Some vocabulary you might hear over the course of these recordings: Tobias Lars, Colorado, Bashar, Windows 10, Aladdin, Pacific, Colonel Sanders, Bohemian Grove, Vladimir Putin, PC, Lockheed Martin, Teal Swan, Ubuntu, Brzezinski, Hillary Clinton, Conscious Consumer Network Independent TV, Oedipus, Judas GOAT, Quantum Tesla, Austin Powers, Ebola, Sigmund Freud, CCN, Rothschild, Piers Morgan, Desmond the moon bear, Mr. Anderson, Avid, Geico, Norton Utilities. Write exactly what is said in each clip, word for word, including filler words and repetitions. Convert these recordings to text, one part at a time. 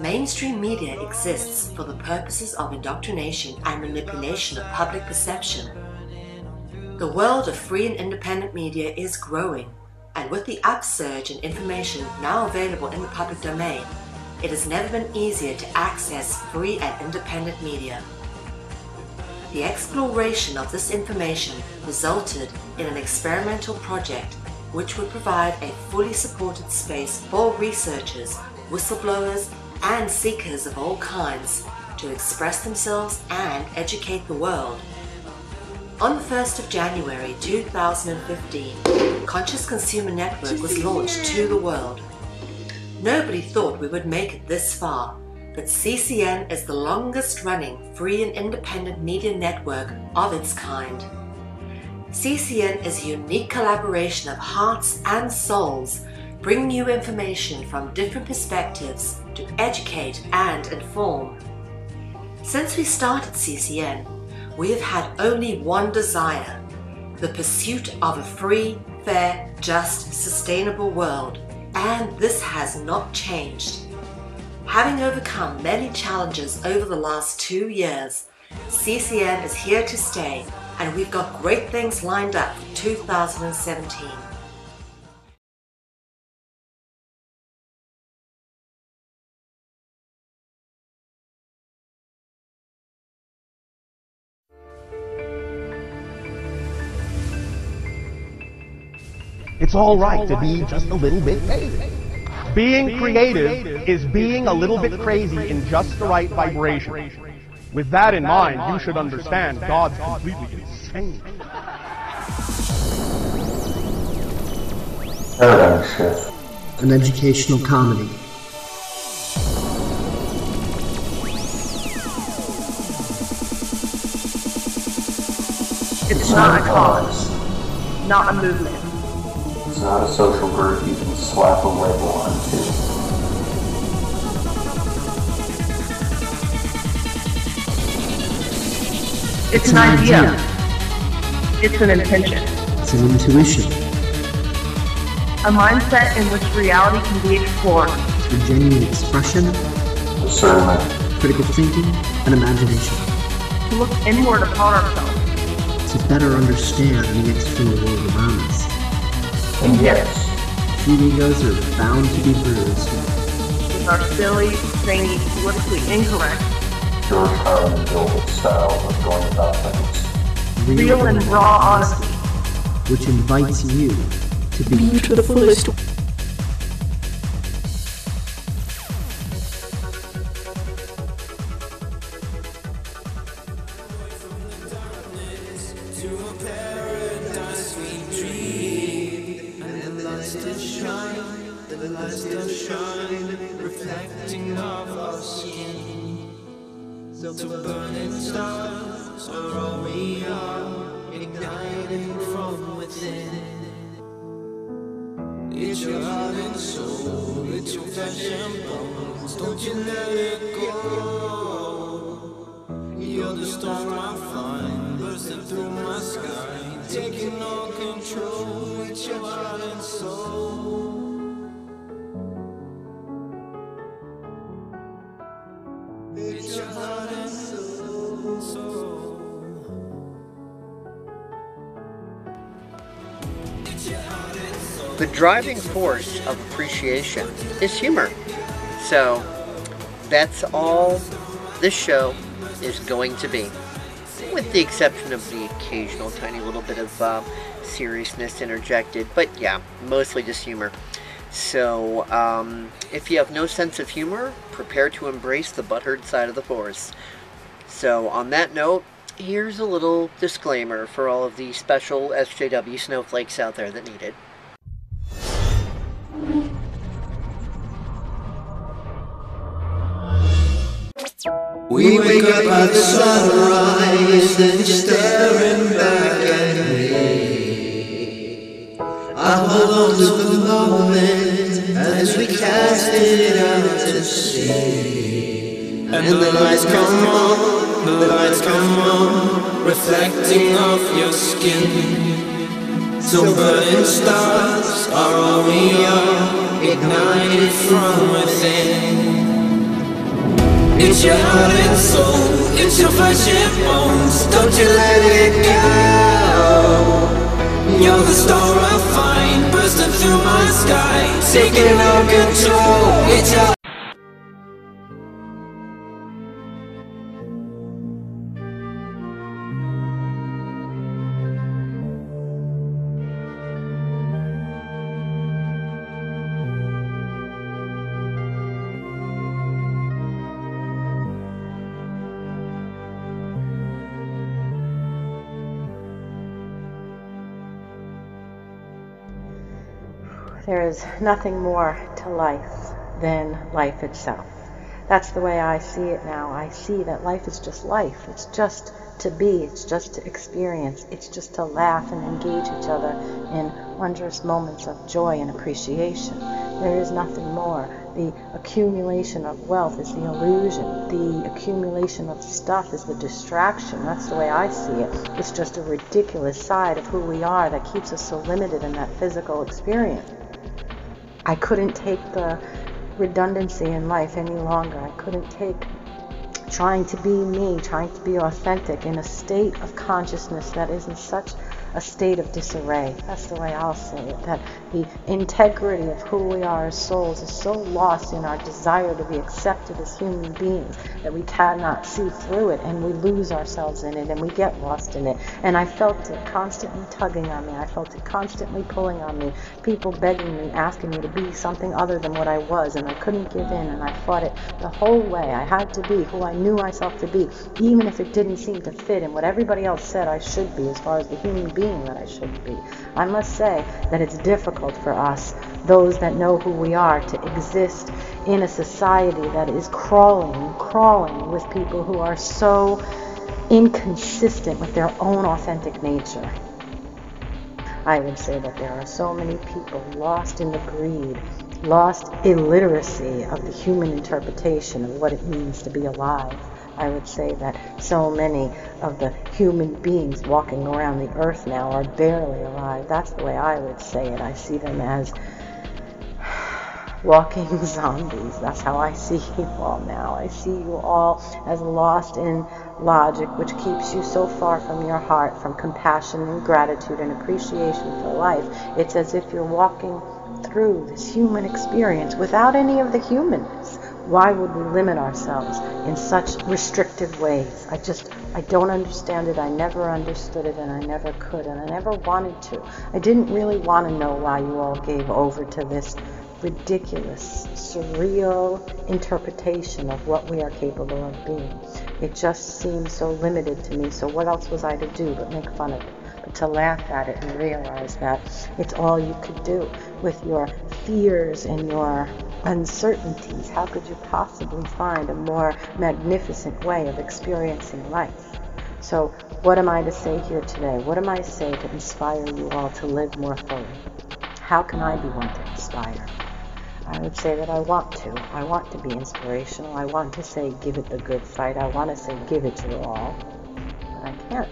Mainstream media exists for the purposes of indoctrination and manipulation of public perception. The world of free and independent media is growing, and with the upsurge in information now available in the public domain, it has never been easier to access free and independent media. The exploration of this information resulted in an experimental project which would provide a fully supported space for researchers, whistleblowers, and seekers of all kinds to express themselves and educate the world. On the first of January two thousand fifteen, Conscious Consumer Network was launched to the world. Nobody thought we would make it this far, but C C N is the longest-running free and independent media network of its kind. C C N is a unique collaboration of hearts and souls, bringing new information from different perspectives to educate and inform. Since we started C C N, we have had only one desire: the pursuit of a free, fair, just, sustainable world, and this has not changed. Having overcome many challenges over the last two years, C C N is here to stay, and we've got great things lined up for two thousand seventeen. It's all right to be just a little bit crazy. Being creative is being a little bit crazy in just the right vibration. With that in mind, you should understand God's completely insane. Paradigm Shift. An educational comedy. It's not a cause, not a movement. It's not a social group you can slap a label onto. It's, it's an, an idea. idea. It's an intention. It's an intuition. A mindset in which reality can be explored through genuine expression, discernment, critical thinking, and imagination. To look inward upon ourselves. To better understand the external world around us. And yes, human egos are bound to be bruised. With our silly, strange, politically incorrect, George Carlin Gilbert style of going about things. Real, Real and raw honesty, which invites you to be, be to the fullest. The driving force of appreciation is humor. So that's all this show is going to be, with the exception of the occasional tiny little bit of um, seriousness interjected. But yeah, mostly just humor. So um, if you have no sense of humor, prepare to embrace the butthurt side of the force. So on that note, here's a little disclaimer for all of the special S J W snowflakes out there that need it. We wake up at the sunrise, then staring back at me. I hold on to the moment as we cast it out to sea. And the lights come on, the lights come on, reflecting off your skin. So burning stars are all we are, ignited from within. It's your heart and soul, it's your flesh and bones. Don't you let it go. You're the star I find, bursting through my sky, taking all control. It's your There is nothing more to life than life itself. That's the way I see it now. I see that life is just life. It's just to be. It's just to experience. It's just to laugh and engage each other in wondrous moments of joy and appreciation. There is nothing more. The accumulation of wealth is the illusion. The accumulation of stuff is the distraction. That's the way I see it. It's just a ridiculous side of who we are that keeps us so limited in that physical experience. I couldn't take the redundancy in life any longer. I couldn't take trying to be me, trying to be authentic in a state of consciousness that is in such a state of disarray. That's the way I'll say it, that the integrity of who we are as souls is so lost in our desire to be accepted as human beings that we cannot see through it, and we lose ourselves in it, and we get lost in it. And I felt it constantly tugging on me. I felt it constantly pulling on me, people begging me, asking me to be something other than what I was, and I couldn't give in, and I fought it the whole way. I had to be who I knew myself to be, even if it didn't seem to fit in what everybody else said I should be as far as the human being that I should be. I must say that it's difficult for us, those that know who we are, to exist in a society that is crawling, crawling with people who are so inconsistent with their own authentic nature. I would say that there are so many people lost in the greed, lost illiteracy of the human interpretation of what it means to be alive. I would say that so many of the human beings walking around the earth now are barely alive. That's the way I would say it. I see them as walking zombies. That's how I see you all now. I see you all as lost in logic, which keeps you so far from your heart, from compassion and gratitude and appreciation for life. It's as if you're walking through this human experience without any of the humanness. Why would we limit ourselves in such restrictive ways? I just, I don't understand it. I never understood it, and I never could, and I never wanted to. I didn't really want to know why you all gave over to this ridiculous, surreal interpretation of what we are capable of being. It just seemed so limited to me, so what else was I to do but make fun of it? To laugh at it and realize that it's all you could do with your fears and your uncertainties. How could you possibly find a more magnificent way of experiencing life? So what am I to say here today? What am I to say to inspire you all to live more fully? How can I be one to inspire? I would say that I want to. I want to be inspirational. I want to say, give it the good fight. I want to say, give it your all. But I can't.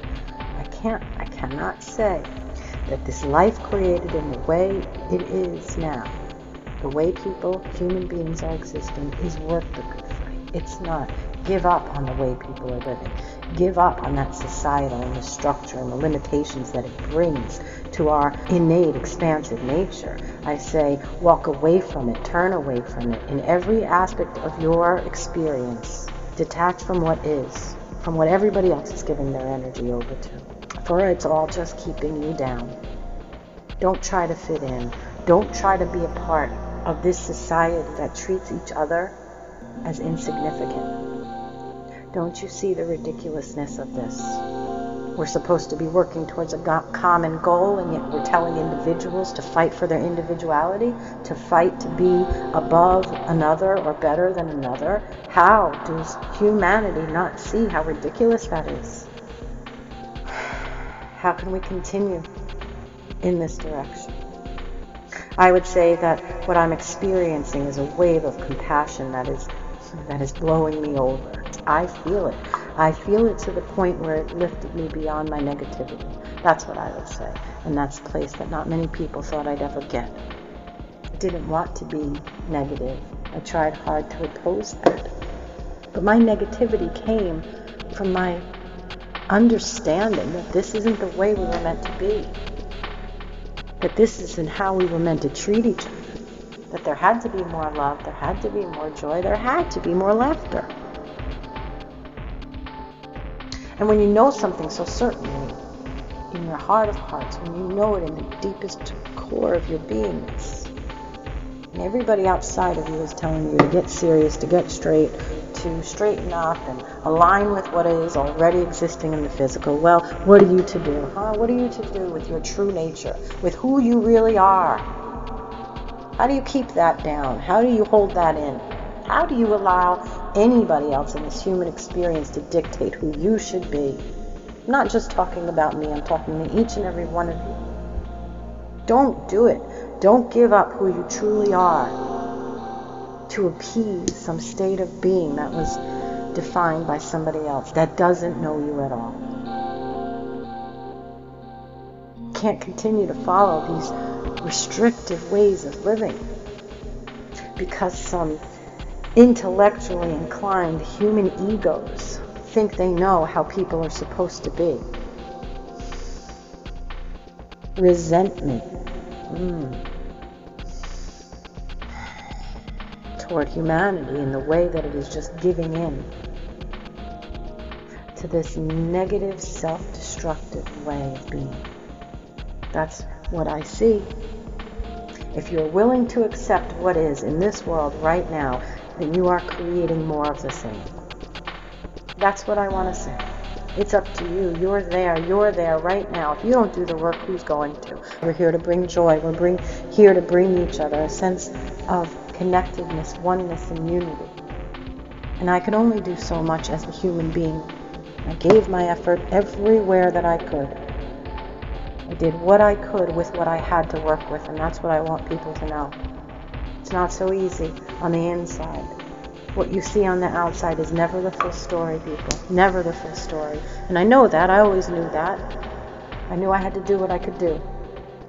I can't. I cannot say that this life created in the way it is now, the way people, human beings are existing, is worth the good fight. It's not. Give up on the way people are living. Give up on that societal and the structure and the limitations that it brings to our innate, expansive nature. I say, walk away from it, turn away from it. In every aspect of your experience, detach from what is, from what everybody else is giving their energy over to. For it's all just keeping you down. Don't try to fit in. Don't try to be a part of this society that treats each other as insignificant. Don't you see the ridiculousness of this? We're supposed to be working towards a go- common goal, and yet we're telling individuals to fight for their individuality, to fight to be above another or better than another. How does humanity not see how ridiculous that is? How can we continue in this direction? I would say that what I'm experiencing is a wave of compassion that is that is blowing me over. I feel it. I feel it to the point where it lifted me beyond my negativity. That's what I would say. And that's a place that not many people thought I'd ever get. I didn't want to be negative. I tried hard to oppose that. But my negativity came from my understanding that this isn't the way we were meant to be. That this isn't how we were meant to treat each other. That there had to be more love, there had to be more joy, there had to be more laughter. And when you know something so certainly, in your heart of hearts, when you know it in the deepest core of your beingness, and everybody outside of you is telling you to get serious, to get straight, to straighten up and align with what is already existing in the physical. Well, what are you to do? Huh? What are you to do with your true nature, with who you really are? How do you keep that down? How do you hold that in? How do you allow anybody else in this human experience to dictate who you should be? I'm not just talking about me, I'm talking to each and every one of you. Don't do it. Don't give up who you truly are to appease some state of being that was defined by somebody else that doesn't know you at all. Can't continue to follow these restrictive ways of living because some intellectually inclined human egos think they know how people are supposed to be. Resentment. Mm. Toward humanity in the way that it is just giving in to this negative, self-destructive way of being. That's what I see. If you're willing to accept what is in this world right now, then you are creating more of the same. That's what I want to say. It's up to you. You're there. You're there right now. If you don't do the work, who's going to? We're here to bring joy. We're bring, here to bring each other a sense of connectedness, oneness, and unity. And I could only do so much as a human being. I gave my effort everywhere that I could. I did what I could with what I had to work with, and that's what I want people to know. It's not so easy on the inside. What you see on the outside is never the full story, people. Never the full story. And I know that. I always knew that. I knew I had to do what I could do.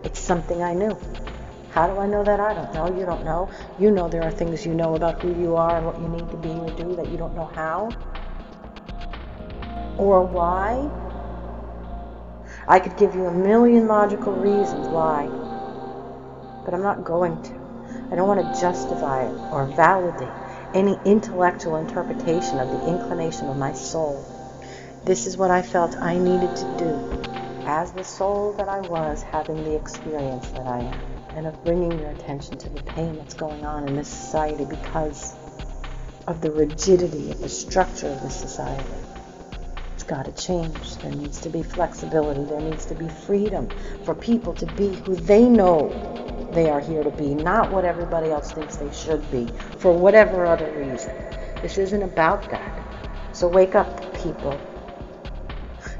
It's something I knew. How do I know that? I don't know. You don't know. You know there are things you know about who you are and what you need to be or do that you don't know how or why. I could give you a million logical reasons why, but I'm not going to. I don't want to justify or validate any intellectual interpretation of the inclination of my soul. This is what I felt I needed to do as the soul that I was having the experience that I am. And of bringing your attention to the pain that's going on in this society because of the rigidity of the structure of this society. It's got to change. There needs to be flexibility. There needs to be freedom for people to be who they know they are here to be, not what everybody else thinks they should be, for whatever other reason. This isn't about that. So wake up, people.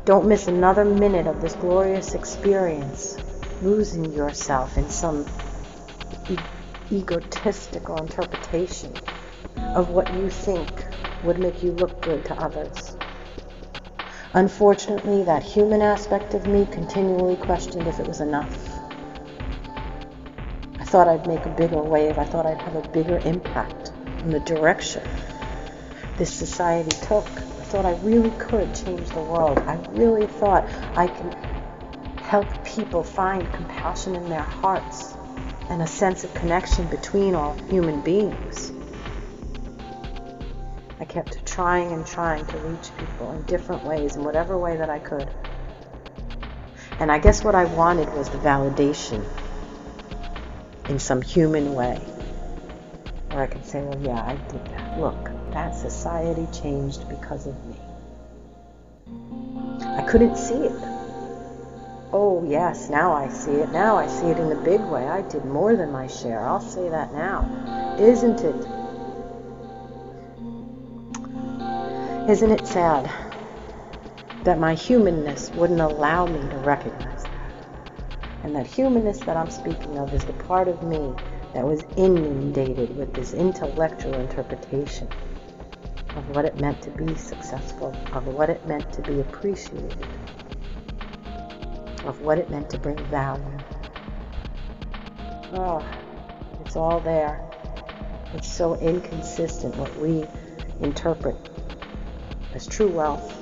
Don't miss another minute of this glorious experience. Losing yourself in some e- egotistical interpretation of what you think would make you look good to others. Unfortunately, that human aspect of me continually questioned if it was enough. I thought I'd make a bigger wave. I thought I'd have a bigger impact in the direction this society took. I thought I really could change the world. I really thought I could help people find compassion in their hearts and a sense of connection between all human beings. I kept trying and trying to reach people in different ways, in whatever way that I could. And I guess what I wanted was the validation in some human way, where I could say, well, yeah, I did that. Look, that society changed because of me. I couldn't see it. Oh yes, now I see it. Now I see it in the big way. I did more than my share. I'll say that now. Isn't it? Isn't it sad that my humanness wouldn't allow me to recognize that? And that humanness that I'm speaking of is the part of me that was inundated with this intellectual interpretation of what it meant to be successful, of what it meant to be appreciated, of what it meant to bring value. Oh, it's all there. It's so inconsistent what we interpret as true wealth.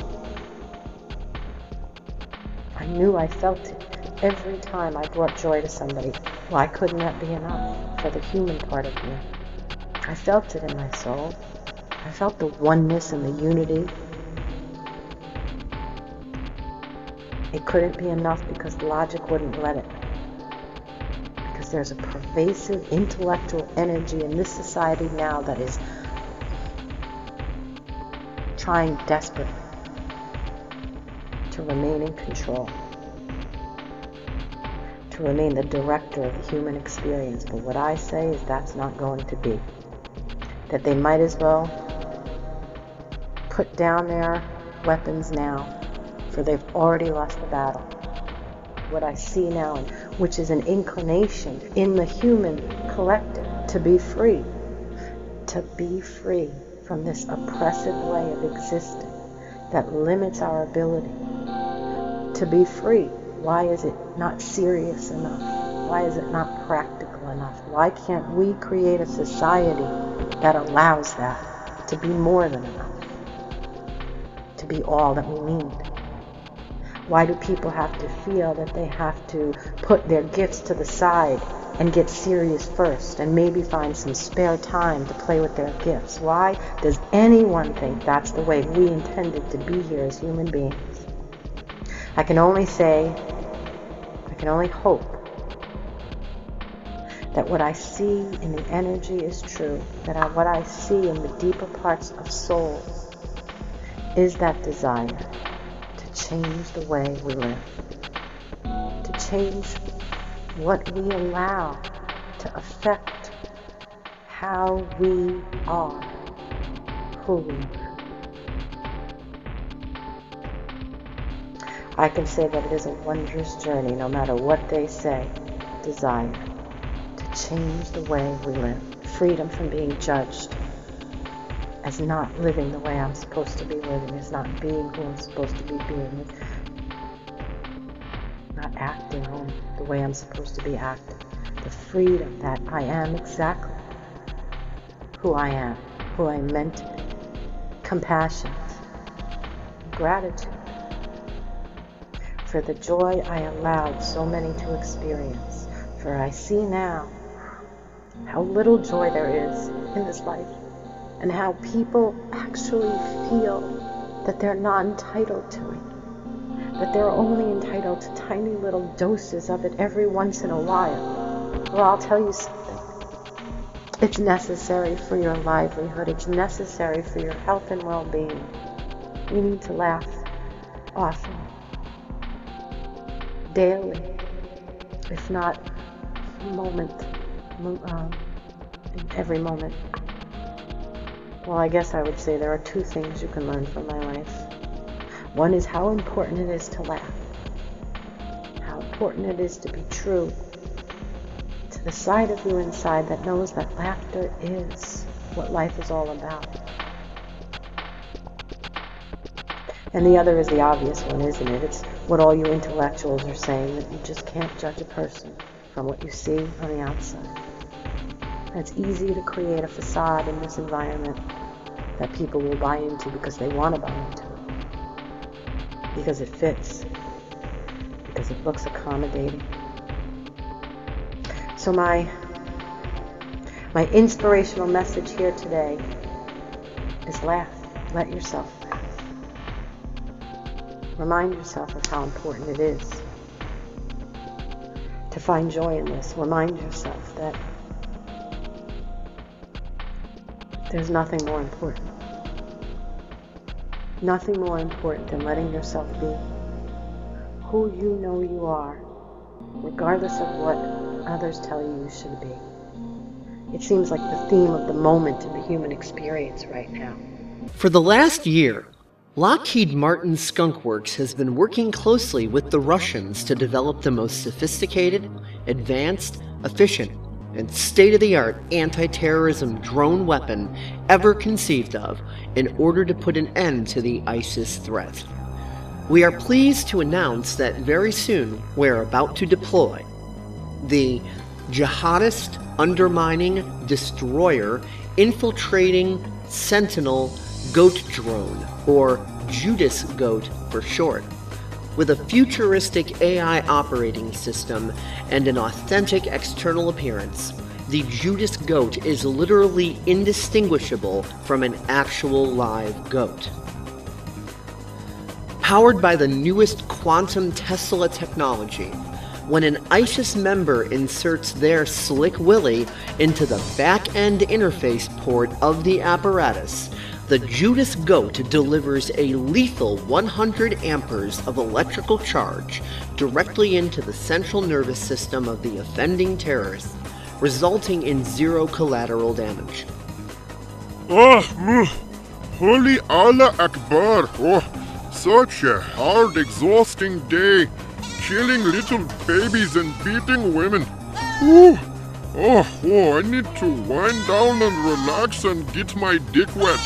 I knew I felt it every time I brought joy to somebody. Why couldn't that be enough for the human part of me? I felt it in my soul. I felt the oneness and the unity. It couldn't be enough because logic wouldn't let it. Because there's a pervasive intellectual energy in this society now that is trying desperately to remain in control, to remain the director of the human experience. But what I say is that's not going to be. That they might as well put down their weapons now, for they've already lost the battle. What I see now, which is an inclination in the human collective to be free, to be free from this oppressive way of existing that limits our ability to be free. Why is it not serious enough? Why is it not practical enough? Why can't we create a society that allows that to be more than enough, to be all that we need? Why do people have to feel that they have to put their gifts to the side and get serious first and maybe find some spare time to play with their gifts? Why does anyone think that's the way we intended to be here as human beings? I can only say, I can only hope that what I see in the energy is true, that I, what I see in the deeper parts of soul is that desire change the way we live, to change what we allow to affect how we are, who we are. I can say that it is a wondrous journey, no matter what they say, desire to change the way we live, freedom from being judged as not living the way I'm supposed to be living, as not being who I'm supposed to be being, not acting on the way I'm supposed to be acting. The freedom that I am exactly who I am, who I meant to be. Compassion, gratitude for the joy I allowed so many to experience. For I see now how little joy there is in this life, and how people actually feel that they're not entitled to it, that they're only entitled to tiny little doses of it every once in a while. Well, I'll tell you something. It's necessary for your livelihood. It's necessary for your health and well-being. We need to laugh often, daily, if not a moment, um, every moment. Well, I guess I would say there are two things you can learn from my life. One is how important it is to laugh, how important it is to be true to the side of you inside that knows that laughter is what life is all about. And the other is the obvious one, isn't it? It's what all you intellectuals are saying, that you just can't judge a person from what you see on the outside. It's easy to create a facade in this environment that people will buy into because they want to buy into it, because it fits, because it looks accommodating. So my my inspirational message here today is laugh. Let yourself laugh. Remind yourself of how important it is to find joy in this. Remind yourself that there's nothing more important. Nothing more important than letting yourself be who you know you are, regardless of what others tell you you should be. It seems like the theme of the moment in the human experience right now. For the last year, Lockheed Martin Skunk Works has been working closely with the Russians to develop the most sophisticated, advanced, efficient, and state-of-the-art anti-terrorism drone weapon ever conceived of in order to put an end to the ISIS threat. We are pleased to announce that very soon we're about to deploy the jihadist undermining destroyer infiltrating sentinel Goat Drone, or Judas GOAT for short, with a futuristic A I operating system and an authentic external appearance. The Judas GOAT is literally indistinguishable from an actual live goat. Powered by the newest Quantum Tesla technology, when an ISIS member inserts their slick willy into the back-end interface port of the apparatus, the Judas GOAT delivers a lethal one hundred amperes of electrical charge directly into the central nervous system of the offending terrorist, resulting in zero collateral damage. Oh, mm, holy Allah Akbar! Oh, such a hard, exhausting day, killing little babies and beating women. Ooh, oh, oh, I need to wind down and relax and get my dick wet.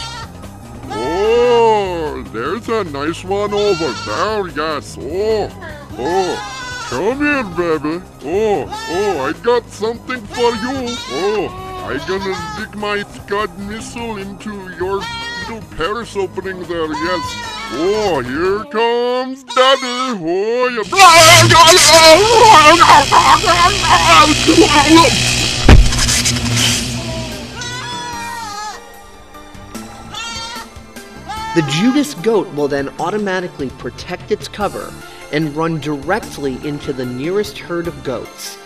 Oh, there's a nice one over there, yes. Oh, oh. Come here, baby. Oh, oh, I got something for you. Oh, I gonna stick my Scud missile into your little Paris opening there, yes. Oh, here comes Daddy. Oh, you... The Judas GOAT will then automatically protect its cover and run directly into the nearest herd of goats.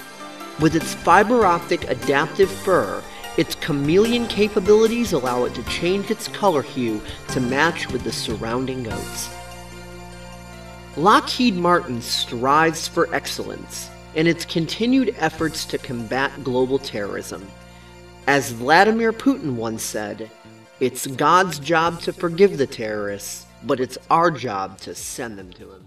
With its fiber-optic adaptive fur, its chameleon capabilities allow it to change its color hue to match with the surrounding goats. Lockheed Martin strives for excellence in its continued efforts to combat global terrorism. As Vladimir Putin once said, "It's God's job to forgive the terrorists, but it's our job to send them to him."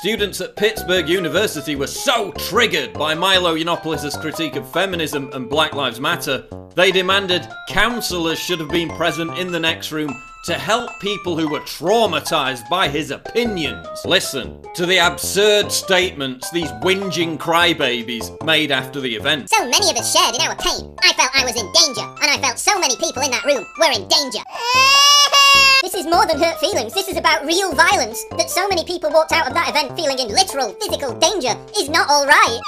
Students at Pittsburgh University were so triggered by Milo Yiannopoulos' critique of feminism and Black Lives Matter, they demanded counsellors should have been present in the next room to help people who were traumatised by his opinions. Listen to the absurd statements these whinging crybabies made after the event. So many of us shared in our pain. I felt I was in danger, and I felt so many people in that room were in danger. This is more than hurt feelings, this is about real violence. That so many people walked out of that event feeling in literal, physical danger is not alright.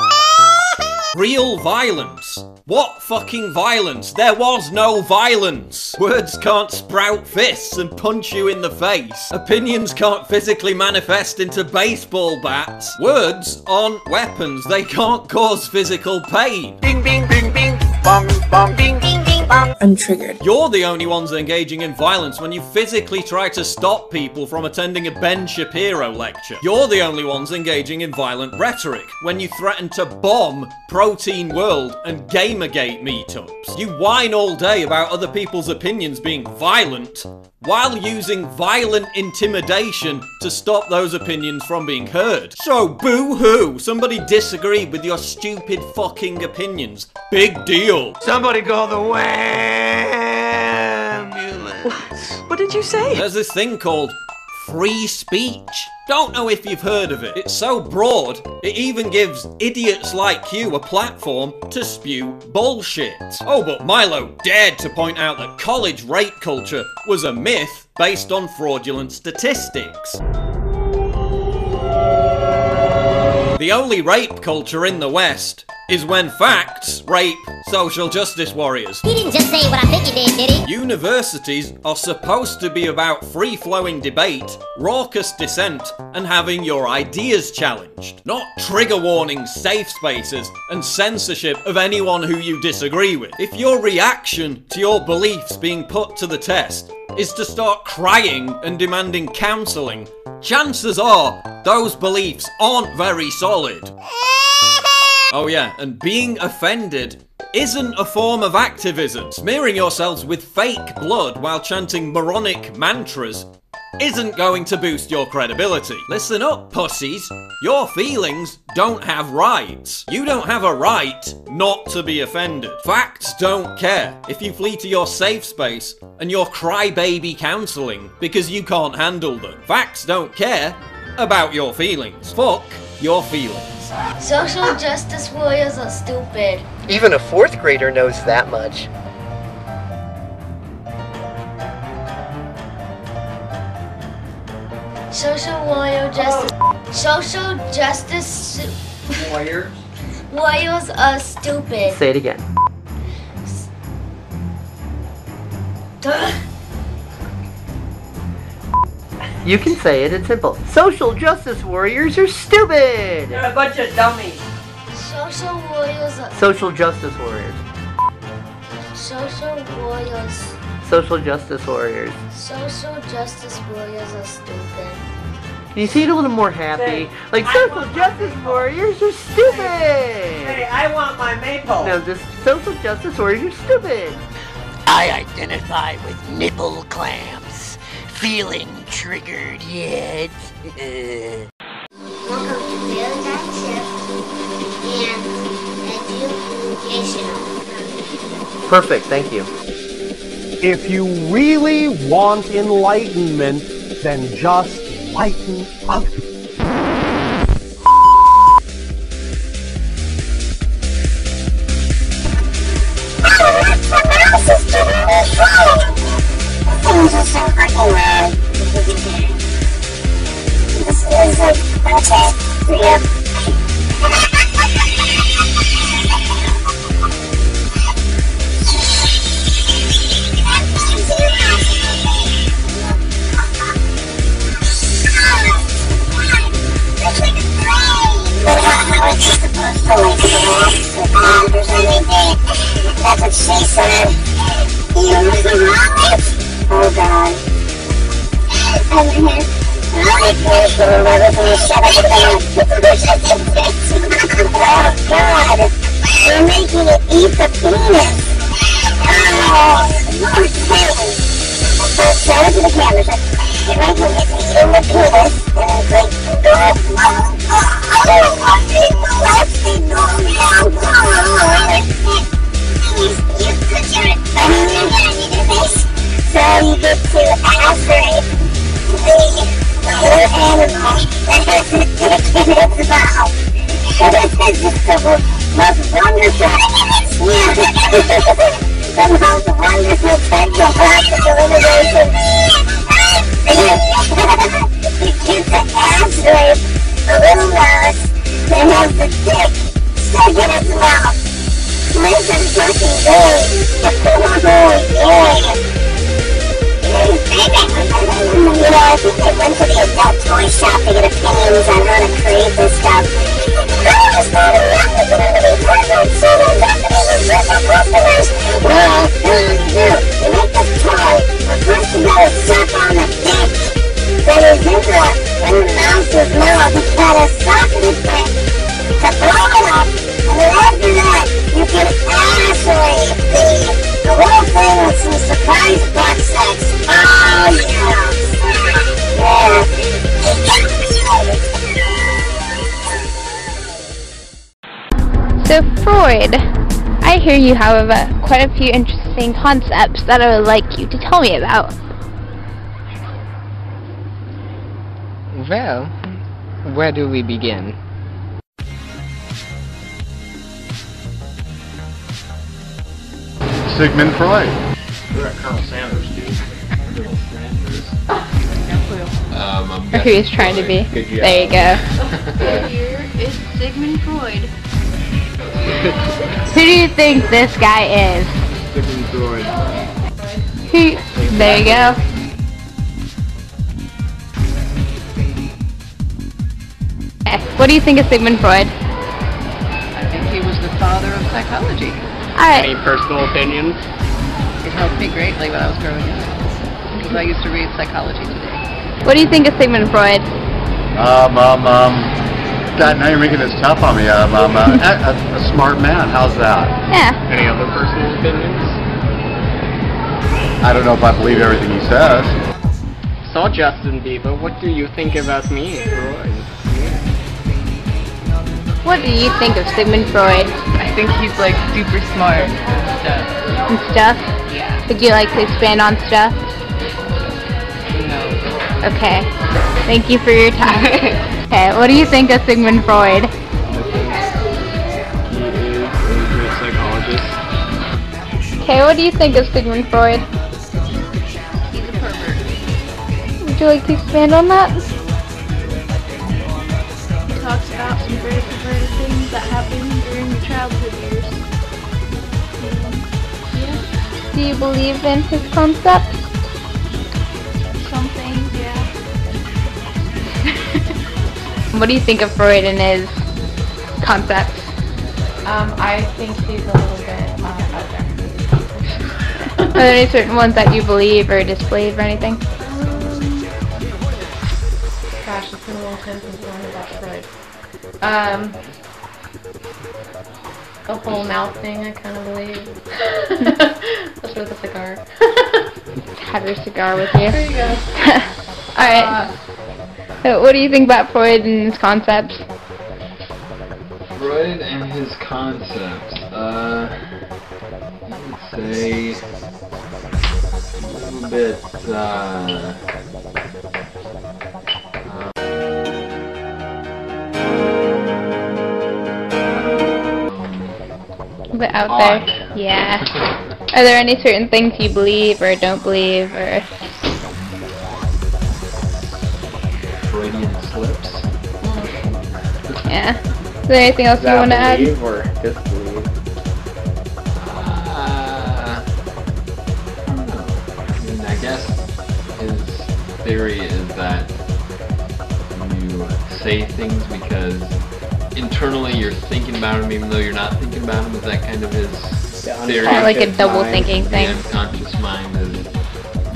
Real violence? What fucking violence? There was no violence! Words can't sprout fists and punch you in the face. Opinions can't physically manifest into baseball bats. Words aren't weapons, they can't cause physical pain. Ding ding ding ding, bong bong ding ding. I'm triggered. You're the only ones engaging in violence when you physically try to stop people from attending a Ben Shapiro lecture. You're the only ones engaging in violent rhetoric when you threaten to bomb Protein World and GamerGate meetups. You whine all day about other people's opinions being violent while using violent intimidation to stop those opinions from being heard. So boo-hoo, somebody disagreed with your stupid fucking opinions. Big deal. Somebody call the way. What did you say? There's this thing called free speech. Don't know if you've heard of it. It's so broad, it even gives idiots like you a platform to spew bullshit. Oh, but Milo dared to point out that college rape culture was a myth based on fraudulent statistics. The only rape culture in the West is when facts rape social justice warriors. He didn't just say what I think he did, did he? Universities are supposed to be about free-flowing debate, raucous dissent, and having your ideas challenged. Not trigger warnings, safe spaces, and censorship of anyone who you disagree with. If your reaction to your beliefs being put to the test is to start crying and demanding counselling, chances are those beliefs aren't very solid. Oh yeah, and being offended isn't a form of activism. Smearing yourselves with fake blood while chanting moronic mantras isn't going to boost your credibility. Listen up, pussies. Your feelings don't have rights. You don't have a right not to be offended. Facts don't care if you flee to your safe space and your crybaby counselling because you can't handle them. Facts don't care about your feelings. Fuck your feelings. Social justice warriors are stupid. Even a fourth grader knows that much. Social warrior justice. Oh. Social justice warriors. Warriors are stupid. Say it again. S you can say it. It's simple. Social justice warriors are stupid. They're a bunch of dummies. Social warriors. Are Social justice warriors. Social warriors. Social justice warriors. Social justice warriors are stupid. Can you see it a little more happy? Say, like, I social justice warriors are stupid! Hey, I want my maple! No, just social justice warriors are stupid! I identify with nipple clamps. Feeling triggered yet. Welcome to Paradigm Shift and Educational. Perfect, thank you. If you really want enlightenment, then just lighten up. You have uh, quite a few interesting concepts that I would like you to tell me about. Well, where do we begin? Sigmund Freud. We're at Colonel Sanders, dude. Colonel Sanders. um, I'm or who he's trying to be. There you go. Here is Sigmund Freud. Who do you think this guy is? Sigmund Freud. He, there you go. What do you think of Sigmund Freud? I think he was the father of psychology. Right. Any personal opinions? It helped me greatly when I was growing up, because I used to read Psychology Today. What do you think of Sigmund Freud? Um, um, um... God, now you're making this tough on me. I'm, I'm a, a, a smart man. How's that? Yeah. Any other personal opinions? I don't know if I believe everything he says. So, Justin Bieber, what do you think about me, Freud? What do you think of Sigmund Freud? I think he's like super smart and stuff. And stuff? Yeah. Would you like to expand on stuff? No. Okay. Thank you for your time. Okay, what do you think of Sigmund Freud? I think he is a great psychologist. Okay, what do you think of Sigmund Freud? He's a pervert. Would you like to expand on that? He talks about some very perverted things that happen during your childhood years. Yeah. Do you believe in his concepts? What do you think of Freud and his concepts? Um, I think he's a little bit um, out there. Are there any certain ones that you believe or disbelieve or anything? Um, gosh, it's been a long time since I learned about Freud. Um, the whole mouth thing I kind of believe. That's with a cigar. Have your cigar with you. There you go. Alright. Uh, So what do you think about Freud and his concepts? Freud and his concepts, uh, I would say a little bit, uh, uh, a bit out odd. There. Yeah. Are there any certain things you believe or don't believe or? Slips. Yeah. Is there anything else you want to add? Believe or disbelieve? Uh, I don't know. I mean, I guess his theory is that you say things because internally you're thinking about them even though you're not thinking about them. Is that kind of his theory? Kind of like a double thinking thing. The unconscious mind is...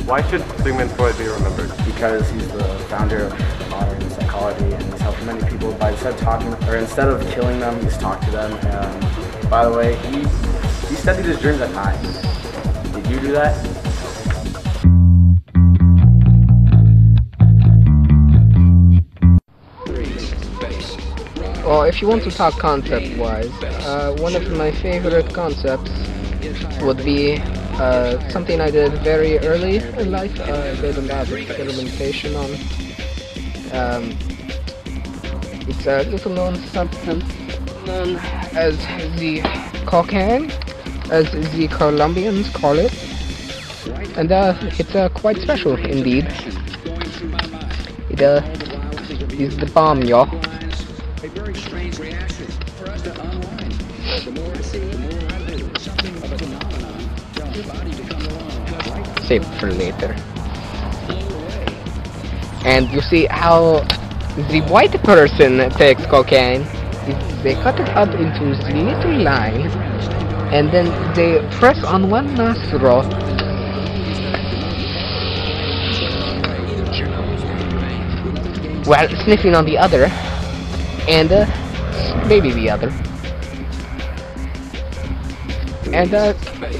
Why should Sigmund Freud be remembered? Because he's the founder of modern psychology and he's helped many people by instead of talking, or instead of killing them, he's talked to them. And by the way, he he studied his dreams at night. Did you do that? Well, if you want to talk concept-wise, uh, one of my favorite concepts would be Uh, something I did very early in life. I uh, did a lot of experimentation on. Um, it's a little known substance known as the cocaine, as the Colombians call it, and uh, it's uh, quite special indeed. It uh, is the bomb, y'all. Save it for later. And you see how the white person takes cocaine. They cut it up into the little line, and then they press on one nostril, while sniffing on the other, and uh, maybe the other. And uh,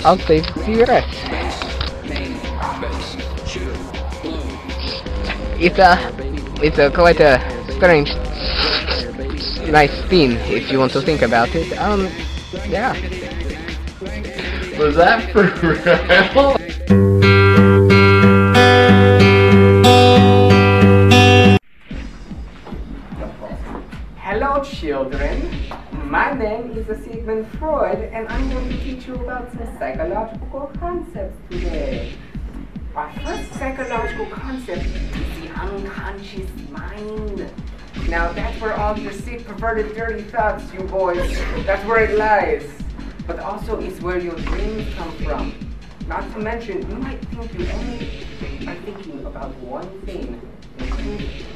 I'll save the rest. It's a, it's a quite a strange, nice theme if you want to think about it. Um, yeah. Was that for real? Hello, children. My name is Sigmund Freud, and I'm going to teach you about some psychological concepts today. Our first psychological concept is the unconscious mind. Now that's where all your sick, perverted, dirty thoughts, you boys, that's where it lies. But also it's where your dreams come from. Not to mention, you might think you only are thinking about one thing.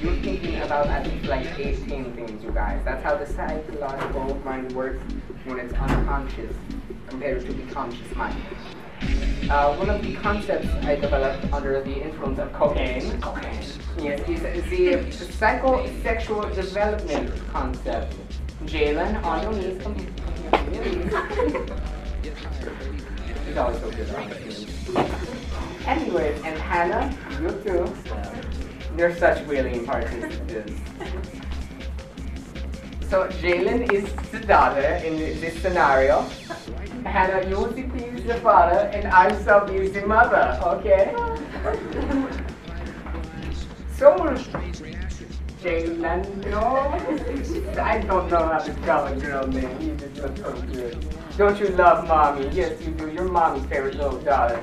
You're thinking about at least like eighteen things, you guys. That's how the psychological mind works when it's unconscious compared to the conscious mind. Uh, one of the concepts I developed under the influence of cocaine, cocaine. Yes, is the psychosexual development concept. Jalen, on your knees, come here. Come here. It's always so good. Anyways, and Hannah, you too. You're such willing participants. So Jalen is the daughter in this scenario. Hannah, you will be the father, and I'm sub is the mother, okay? So Delano? I don't know how to call a girl name. You just look so good. Don't you love mommy? Yes, you do. You're mommy's favorite little daughter.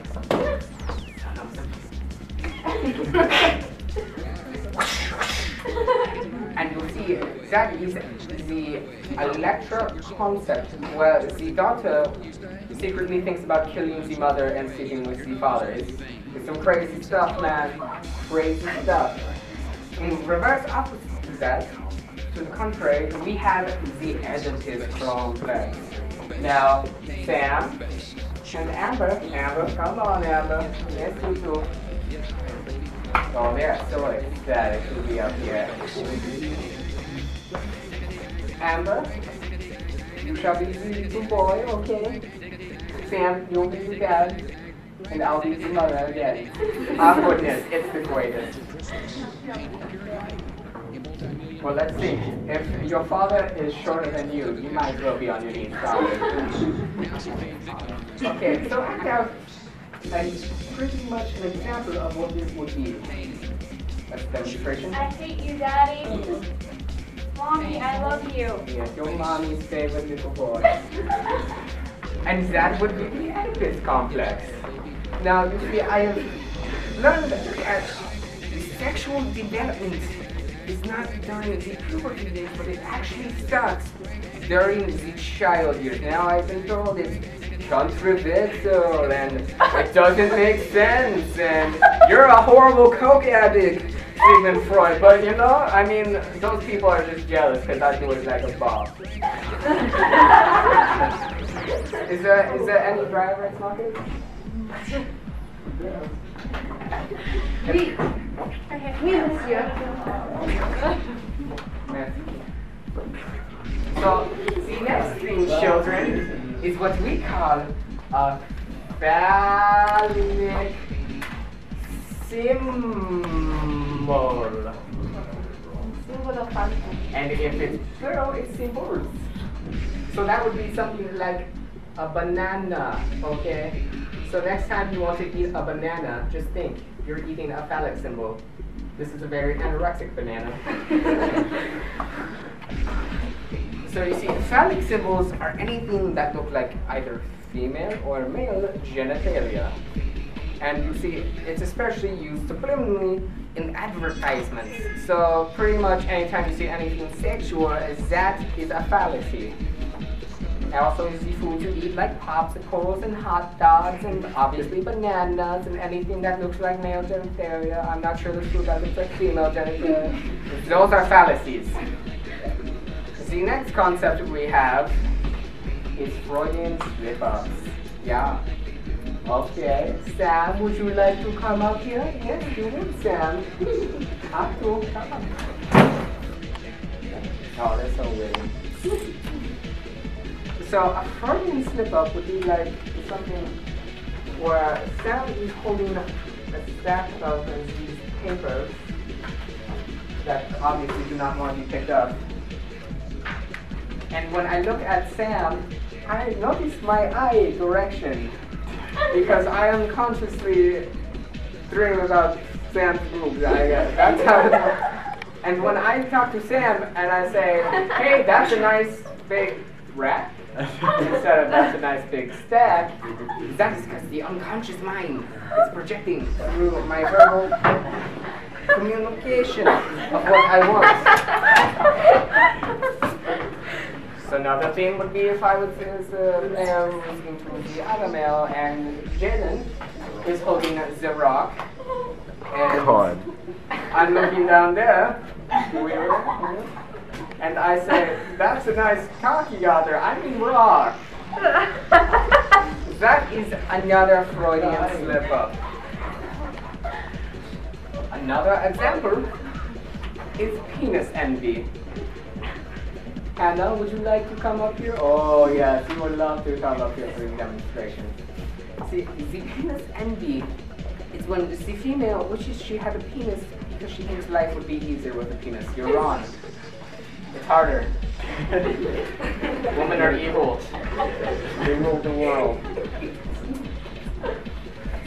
And you see that is the Electra concept where the daughter secretly thinks about killing the mother and sleeping with the father. It's, it's some crazy stuff, man. Crazy stuff. In reverse opposite to that, to the contrary, we have the adjective complex. Now, Sam and Amber, Amber, come on Amber, yes you do. Oh, they're so ecstatic to be up here. Amber, you shall be the little boy, okay? Sam, you'll be the dad, and I'll be the mother and daddy. Oh goodness, it's the greatest. Well, let's see. If your father is shorter than you, you might as well be on your knees, probably. Okay, so act out. And pretty much an example of what this would be. That's demonstration. I hate you, Daddy. Mommy, I love you. Yes, your mommy's favorite little boy. And that would be the Oedipus complex. Now, you see, I have learned that sexual development is not during the puberty days, but it actually starts during the child years. Now, I've been told it's controversial and it doesn't make sense and you're a horrible coke addict, Sigmund Freud, but you know, I mean, those people are just jealous because I do it like a boss. Is there, is there any dry rice market? We, okay, we miss you. So, the next thing, children, is what we call a phallic symbol. Symbol of phallic. And if it's plural, it's symbols. So that would be something like a banana, okay? So next time you want to eat a banana, just think, you're eating a phallic symbol. This is a very anorexic banana. So you see, phallic symbols are anything that look like either female or male genitalia. And you see, it's especially used subliminally in advertisements. So pretty much anytime you see anything sexual, that is a fallacy. And also you see food you eat like popsicles and hot dogs and obviously bananas and anything that looks like male genitalia. I'm not sure the food that looks like female genitalia. Those are fallacies. The next concept we have is Freudian slip-ups. Yeah. Okay. Sam, would you like to come up here? Yes, you would, Sam. Up to, come up. Oh, that's so weird. So a Freudian slip-up would be like something where Sam is holding a stack of these papers that obviously do not want to be picked up. And when I look at Sam, I notice my eye direction because I unconsciously dream about Sam's boobs. I guess. That's how it works. And when I talk to Sam and I say, "Hey, that's a nice big rack," instead of "that's a nice big stack," that is because the unconscious mind is projecting through my verbal communication of what I want. So another thing would be if I would say the male is going to the other male and Jaden is holding the rock. And God. I'm looking down there. Weird. And I say, "That's a nice cocky other." I mean rock. That is another Freudian slip up. Another example is penis envy. Hannah, would you like to come up here? Oh yes, you would love to come up here for the demonstration. See, the penis envy is when the female wishes she had a penis because she thinks life would be easier with a penis. You're wrong. It's harder. Women are evil. They rule the world.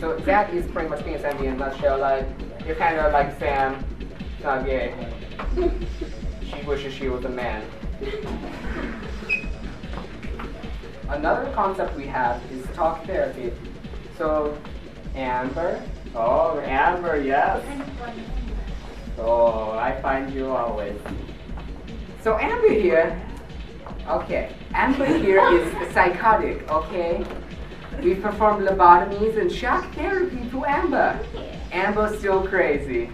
So that is pretty much penis envy in a nutshell. Like, if Hannah, like Sam, not gay. She wishes she was a man. Another concept we have is talk therapy. So, Amber? Oh, Amber, yes. Oh, I find you always. So Amber here, okay, Amber here is psychotic, okay? We performed lobotomies and shock therapy to Amber. Amber's still crazy.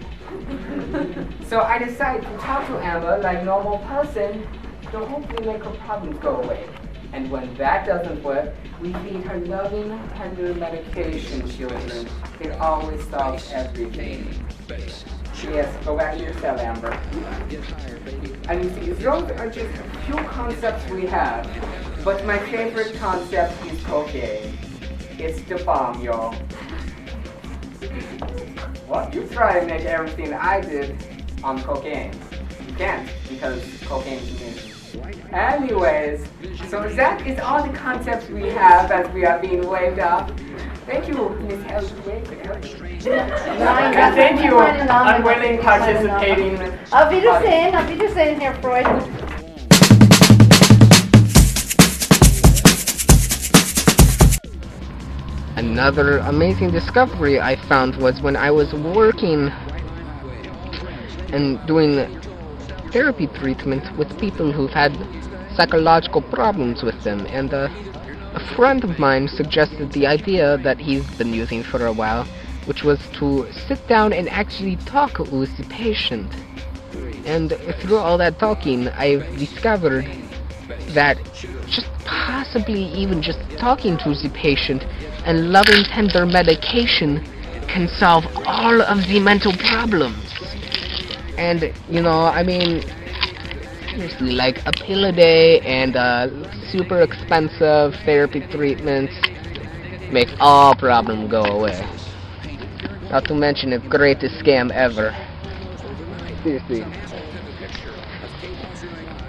So I decided to talk to Amber like a normal person to hopefully make her problems go away. And when that doesn't work, we feed her loving, tender medication, children. It always solves everything. Yes, go back to your cell, Amber. And you see, those are just a few concepts we have. But my favorite concept is cocaine. It's the bomb, y'all. What? You try and make everything I did on cocaine. You can't, because cocaine is new. Anyways, so that is all the concepts we have as we are being waved up. Thank you, Miz Elsie. Thank you, unwilling participating. Auf Wiedersehen, auf Wiedersehen, Herr Freud. Another amazing discovery I found was when I was working and doing therapy treatment with people who've had psychological problems with them, and uh, a friend of mine suggested the idea that he's been using for a while, which was to sit down and actually talk with the patient. And through all that talking, I've discovered that just possibly even just talking to the patient and loving tender medication can solve all of the mental problems. And, you know, I mean, seriously, like a pill a day and uh, super expensive therapy treatments make all problem go away. Not to mention the greatest scam ever. Seriously.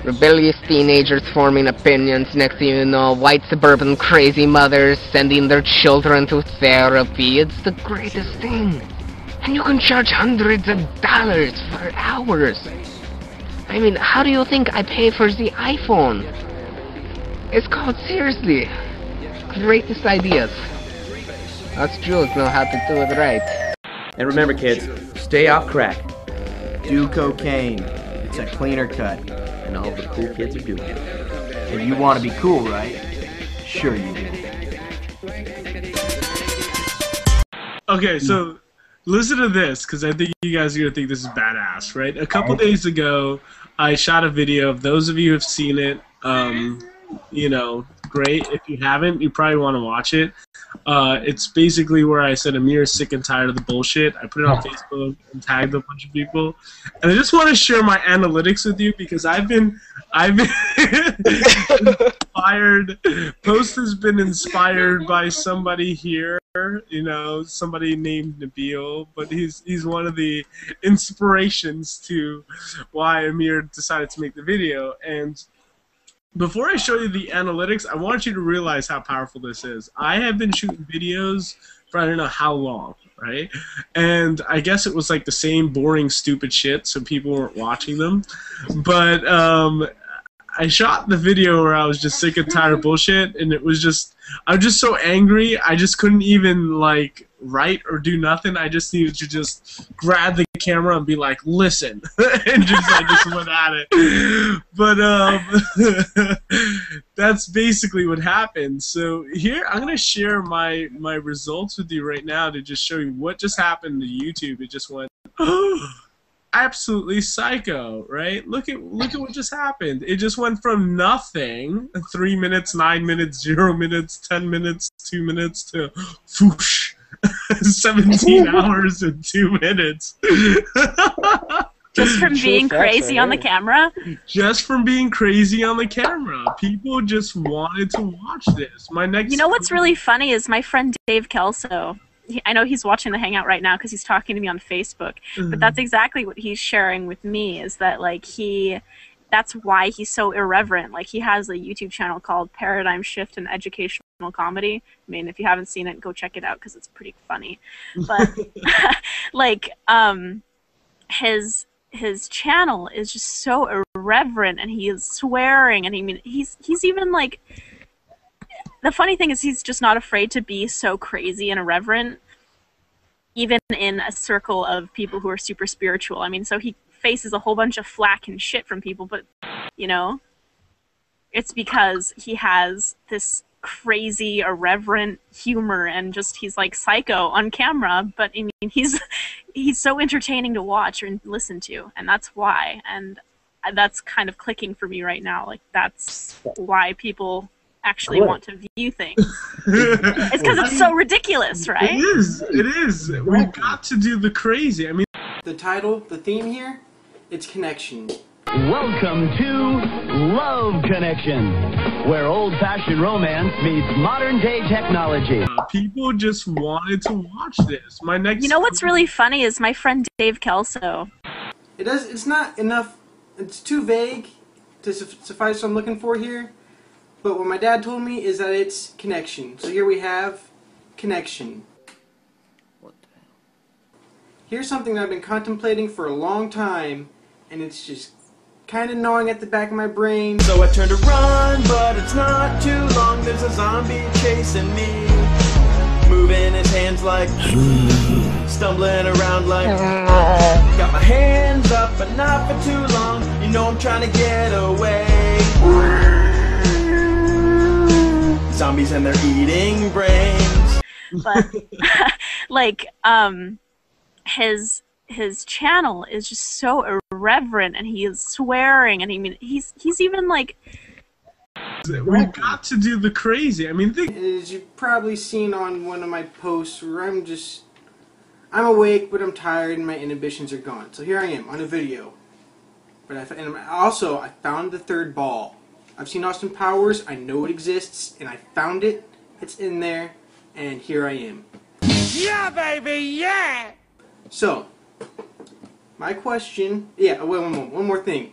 Rebellious teenagers forming opinions, next thing you know, white suburban crazy mothers sending their children to therapy. It's the greatest thing. And you can charge hundreds of dollars for hours. I mean, how do you think I pay for the iPhone? It's called, seriously, greatest ideas. Us Jews know how to do it right. And remember, kids, stay off crack. Do cocaine. It's a cleaner cut. And all the cool kids are doing it. And you want to be cool, right? Sure you do. Okay, so listen to this, because I think you guys are going to think this is badass, right? A couple days ago, I shot a video. Of those of you who have seen it, um, you know, great. If you haven't, you probably want to watch it. Uh, it's basically where I said Amir is sick and tired of the bullshit. I put it on Facebook and tagged a bunch of people. And I just want to share my analytics with you, because I've been, I've been inspired. Post has been inspired by somebody here. You know, somebody named Nabil, but he's he's one of the inspirations to why Amir decided to make the video. And before I show you the analytics, I want you to realize how powerful this is. I have been shooting videos for I don't know how long, right? And I guess it was like the same boring, stupid shit, so people weren't watching them. But um, I shot the video where I was just sick and tired of bullshit, and it was just, I was just so angry, I just couldn't even, like, write or do nothing. I just needed to just grab the camera and be like, listen, and just, I just went at it. But um, that's basically what happened. So here, I'm going to share my, my results with you right now to just show you what just happened to YouTube. It just went, oh. Absolutely psycho, right? Look at look at what just happened. It just went from nothing, three minutes, nine minutes, zero minutes, ten minutes, two minutes to whoosh, seventeen hours and two minutes. Just from being crazy on the camera? Just from being crazy on the camera. People just wanted to watch this. My next. You know what's really funny is my friend Dave Kelso. I know he's watching the Hangout right now because he's talking to me on Facebook, mm-hmm. But that's exactly what he's sharing with me, is that, like, he, that's why he's so irreverent. Like, he has a YouTube channel called Paradigm Shift and Educational Comedy. I mean, if you haven't seen it, go check it out because it's pretty funny. But, like, um, his his channel is just so irreverent, and he is swearing, and I mean, he's he's even like, the funny thing is he's just not afraid to be so crazy and irreverent, even in a circle of people who are super spiritual. I mean, so he faces a whole bunch of flack and shit from people, but, you know, it's because he has this crazy, irreverent humor, and just, he's like psycho on camera, but I mean, he's he's so entertaining to watch and listen to, and that's why, and that's kind of clicking for me right now. Like, that's why people actually cool. want to view things. It's because it's so ridiculous, right? It is, it is. We've got to do the crazy. I mean, the title, the theme here, it's connection. Welcome to Love Connection, where old-fashioned romance meets modern-day technology. People just wanted to watch this. My next. You know what's really funny is my friend Dave Kelso. It does. It's not enough. It's too vague to su suffice what I'm looking for here. But what my dad told me is that it's connection. So here we have connection. What the hell? Here's something that I've been contemplating for a long time, and it's just kind of gnawing at the back of my brain. So I turn to run, but it's not too long. There's a zombie chasing me, moving his hands like, stumbling around like, got my hands up, but not for too long. You know I'm trying to get away. Zombies and they're eating brains. But like, um, his his channel is just so irreverent, and he is swearing, and I mean, he's he's even like, we've got to do the crazy. I mean, as you've probably seen on one of my posts, where I'm just, I'm awake, but I'm tired, and my inhibitions are gone. So here I am on a video, but I and also I found the third ball. I've seen Austin Powers. I know it exists, and I found it. It's in there, and here I am. Yeah, baby, yeah. So. My question, yeah, wait, one more, one more thing.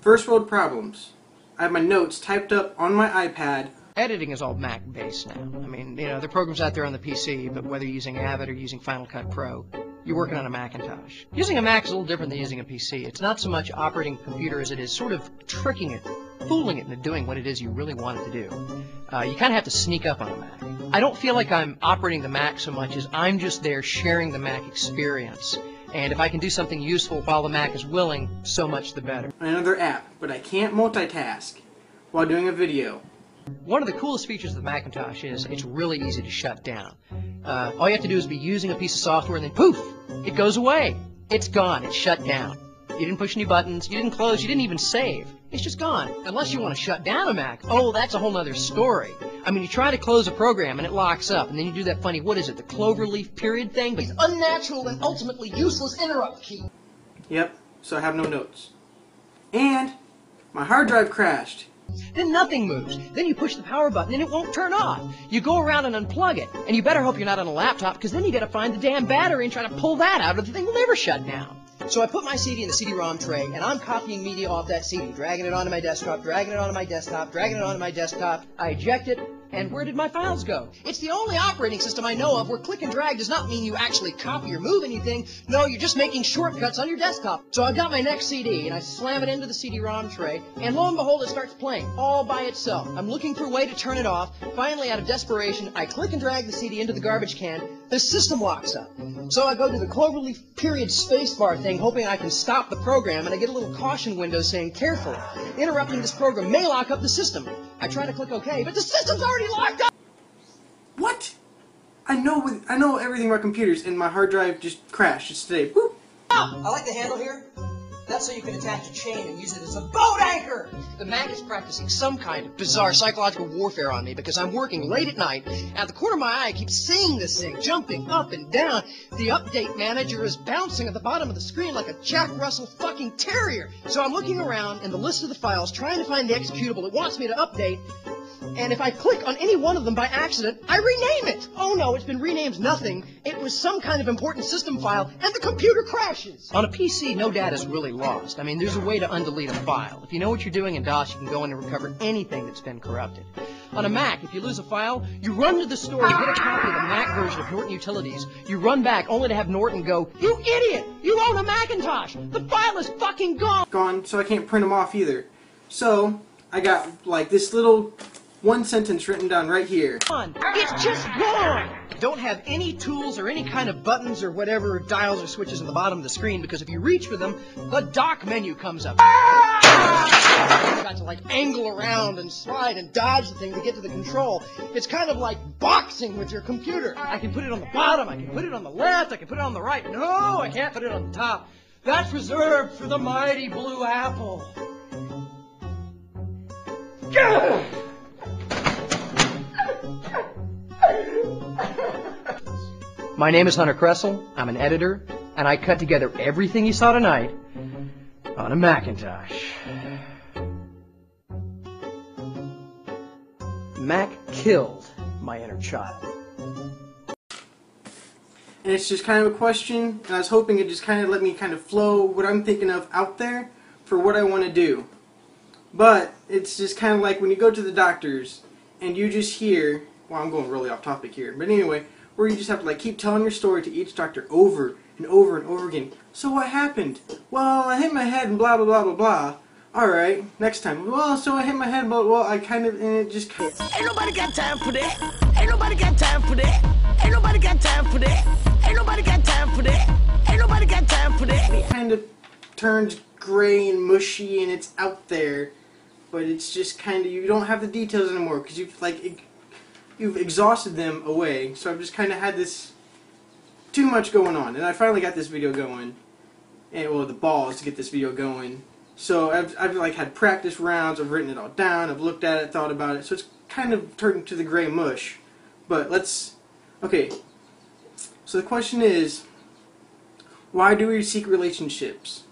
First world problems. I have my notes typed up on my iPad. Editing is all Mac-based now. I mean, you know, there are programs out there on the P C, but whether you're using Avid or using Final Cut Pro, you're working on a Macintosh. Using a Mac is a little different than using a P C. It's not so much operating computer as it is sort of tricking it, fooling it into doing what it is you really want it to do. Uh, you kind of have to sneak up on a Mac. I don't feel like I'm operating the Mac so much as I'm just there sharing the Mac experience. And if I can do something useful while the Mac is willing, so much the better. Another app, but I can't multitask while doing a video. One of the coolest features of the Macintosh is it's really easy to shut down. Uh, all you have to do is be using a piece of software, and then poof, it goes away. It's gone. It's shut down. You didn't push any buttons. You didn't close. You didn't even save. It's just gone. Unless you want to shut down a Mac. Oh, that's a whole other story. I mean, you try to close a program and it locks up, and then you do that funny, what is it, the cloverleaf period thing? But it's unnatural and ultimately useless interrupt key. Yep, so I have no notes. And my hard drive crashed. Then nothing moves. Then you push the power button and it won't turn off. You go around and unplug it, and you better hope you're not on a laptop, because then you got to find the damn battery and try to pull that out, or the thing will never shut down. So I put my C D in the C D ROM tray, and I'm copying media off that C D, dragging it onto my desktop, dragging it onto my desktop, dragging it onto my desktop. I eject it, and where did my files go? It's the only operating system I know of where click and drag does not mean you actually copy or move anything. No, you're just making shortcuts on your desktop. So I got my next C D, and I slam it into the C D ROM tray, and lo and behold, it starts playing all by itself. I'm looking for a way to turn it off. Finally, out of desperation, I click and drag the C D into the garbage can. The system locks up. So I go to the cloverleaf period spacebar thing, hoping I can stop the program, and I get a little caution window saying, careful, interrupting this program may lock up the system. I try to click OK, but the system's already locked up! What? I know with, I know everything about computers, and my hard drive just crashed. It's today. Boop. I like the handle here. That's so you can attach a chain and use it as a boat anchor! The Mac is practicing some kind of bizarre psychological warfare on me, because I'm working late at night, and at the corner of my eye I keep seeing this thing jumping up and down. The update manager is bouncing at the bottom of the screen like a Jack Russell fucking terrier. So I'm looking around in the list of the files, trying to find the executable it wants me to update, and if I click on any one of them by accident, I rename it! Oh no, it's been renamed nothing. It was some kind of important system file, and the computer crashes! On a P C, no data is really lost. I mean, there's a way to undelete a file. If you know what you're doing in DOS, you can go in and recover anything that's been corrupted. On a Mac, if you lose a file, you run to the store, you get a copy of the Mac version of Norton Utilities, you run back only to have Norton go, "You idiot! You own a Macintosh! The file is fucking gone!" Gone, so I can't print them off either. So, I got, like, this little one sentence written down right here. It's just wrong! Don't have any tools or any kind of buttons or whatever dials or switches at the bottom of the screen, because if you reach for them, the dock menu comes up. You've got to like angle around and slide and dodge the thing to get to the control. It's kind of like boxing with your computer. I can put it on the bottom, I can put it on the left, I can put it on the right. No, I can't put it on the top. That's reserved for the mighty Blue Apple. Go! My name is Hunter Kressel, I'm an editor, and I cut together everything you saw tonight on a Macintosh. Mac killed my inner child. And it's just kind of a question, and I was hoping it just kind of let me kind of flow what I'm thinking of out there for what I want to do. But it's just kind of like when you go to the doctors and you just hear, well, I'm going really off topic here, but anyway, where you just have to like keep telling your story to each doctor over and over and over again. So what happened? Well, I hit my head and blah blah blah blah blah. All right, next time. Well, so I hit my head, but well, I kind of and it just. Kind of... Ain't nobody got time for that. Ain't nobody got time for that. Ain't nobody got time for that. Ain't nobody got time for that. Ain't nobody got time for that. It kind of turns gray and mushy, and it's out there, but it's just kind of you don't have the details anymore because you've like. It, You've exhausted them away, so I've just kind of had this too much going on, and I finally got this video going, and well, the balls to get this video going. So I've I've like had practice rounds. I've written it all down. I've looked at it, thought about it. So it's kind of turned to the gray mush. But let's okay. So the question is, why do we seek relationships?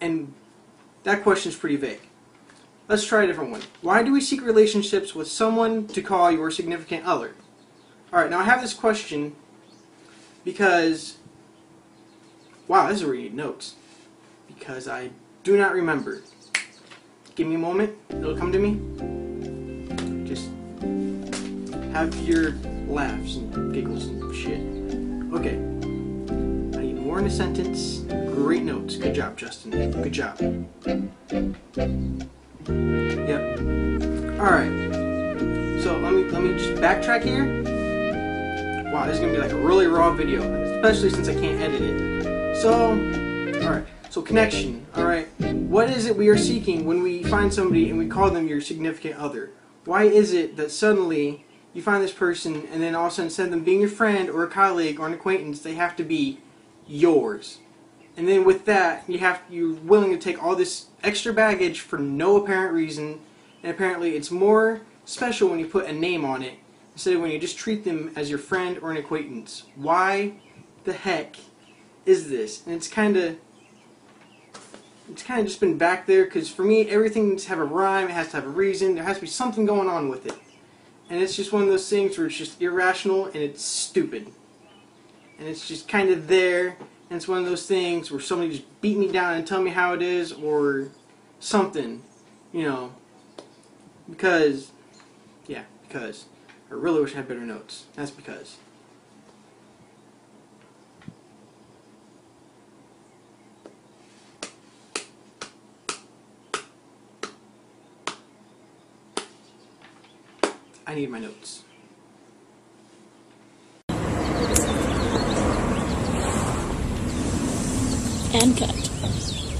And that question is pretty vague. Let's try a different one. Why do we seek relationships with someone to call your significant other? Alright, now I have this question because... Wow, this is where you need notes. Because I do not remember. Give me a moment. It'll come to me. Just have your laughs and giggles and shit. Okay. I need more in a sentence. Great notes. Good job, Justin. Good job. Yep. Alright. So let me let me just backtrack here. Wow, this is gonna be like a really raw video, especially since I can't edit it. So alright. So connection. Alright. What is it we are seeking when we find somebody and we call them your significant other? Why is it that suddenly you find this person and then all of a sudden instead of them being your friend or a colleague or an acquaintance, they have to be yours? And then with that, you have, you're willing to take all this extra baggage for no apparent reason, and apparently it's more special when you put a name on it, instead of when you just treat them as your friend or an acquaintance. Why the heck is this? And it's kind of, it's kind of just been back there, because for me, everything needs to have a rhyme, it has to have a reason, there has to be something going on with it. And it's just one of those things where it's just irrational, and it's stupid. And it's just kind of there. And it's one of those things where somebody just beat me down and tell me how it is or something, you know, because, yeah, because, I really wish I had better notes. That's because. I need my notes. And cut.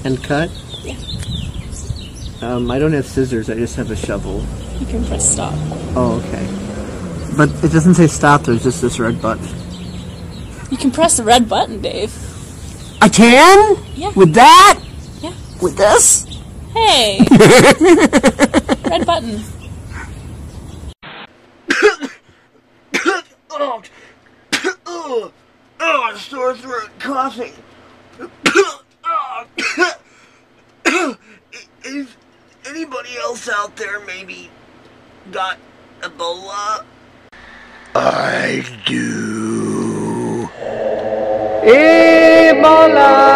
And cut? Yeah. Um, I don't have scissors, I just have a shovel. You can press stop. Oh, okay. But it doesn't say stop, there's just this red button. You can press the red button, Dave. I can? Yeah. With that? Yeah. With this? Hey! Red button. Oh, oh, oh, sore throat, coughing. Is anybody else out there maybe got Ebola? I do. Ebola!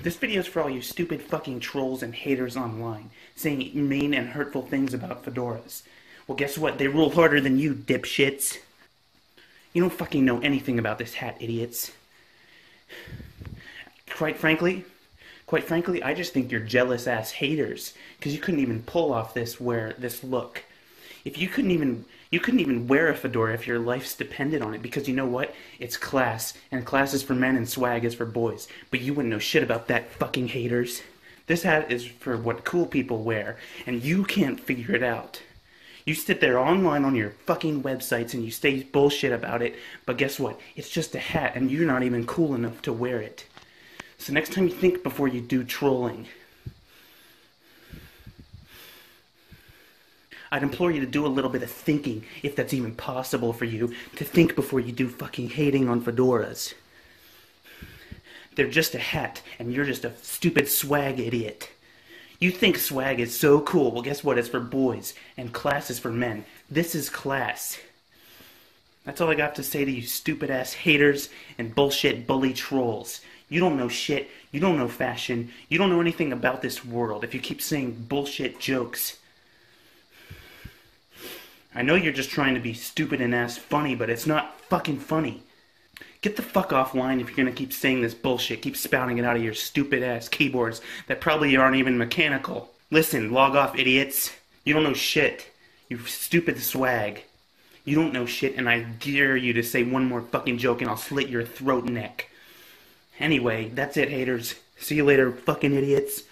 This video is for all you stupid fucking trolls and haters online, saying mean and hurtful things about fedoras. Well, guess what? They rule harder than you, dipshits. You don't fucking know anything about this hat, idiots. Quite frankly, quite frankly, I just think you're jealous-ass haters, because you couldn't even pull off this wear, this look. If you couldn't even, you couldn't even wear a fedora if your life's depended on it, because you know what? It's class, and class is for men and swag is for boys. But you wouldn't know shit about that, fucking haters. This hat is for what cool people wear, and you can't figure it out. You sit there online on your fucking websites and you say bullshit about it, but guess what? It's just a hat, and you're not even cool enough to wear it. So next time you think before you do trolling. I'd implore you to do a little bit of thinking, if that's even possible for you, to think before you do fucking hating on fedoras. They're just a hat, and you're just a stupid swag idiot. You think swag is so cool. Well, guess what? It's for boys, and class is for men. This is class. That's all I got to say to you stupid-ass haters and bullshit bully trolls. You don't know shit. You don't know fashion. You don't know anything about this world if you keep saying bullshit jokes. I know you're just trying to be stupid and ass funny, but it's not fucking funny. Get the fuck offline if you're gonna keep saying this bullshit. Keep spouting it out of your stupid ass keyboards that probably aren't even mechanical. Listen, log off, idiots. You don't know shit. You stupid swag. You don't know shit, and I dare you to say one more fucking joke and I'll slit your throat neck. Anyway, that's it, haters. See you later, fucking idiots.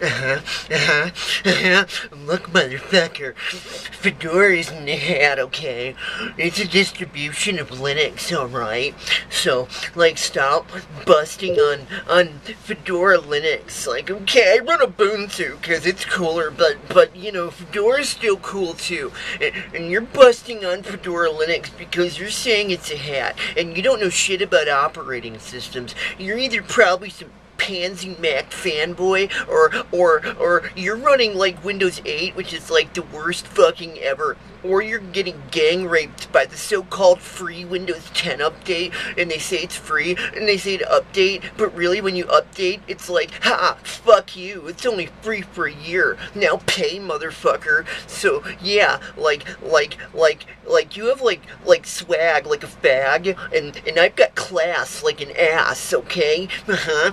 Uh-huh, uh-huh, uh-huh. Look, motherfucker, fedora's in the hat, okay? It's a distribution of Linux, alright? So, like, stop busting on, on Fedora Linux. Like, okay, I run Ubuntu, because it's cooler, but, but, you know, Fedora's still cool, too. And, and you're busting on Fedora Linux because you're saying it's a hat, and you don't know shit about operating systems. You're either probably some pansy Mac fanboy, or or or you're running like Windows eight, which is like the worst fucking ever, or you're getting gang raped by the so-called free Windows ten update, and they say it's free, and they say to update, but really when you update, it's like, ha, fuck you, it's only free for a year, now pay, motherfucker. So, yeah, like, like, like, like, you have, like, like, swag, like a fag, and, and I've got class, like an ass, okay? Uh-huh.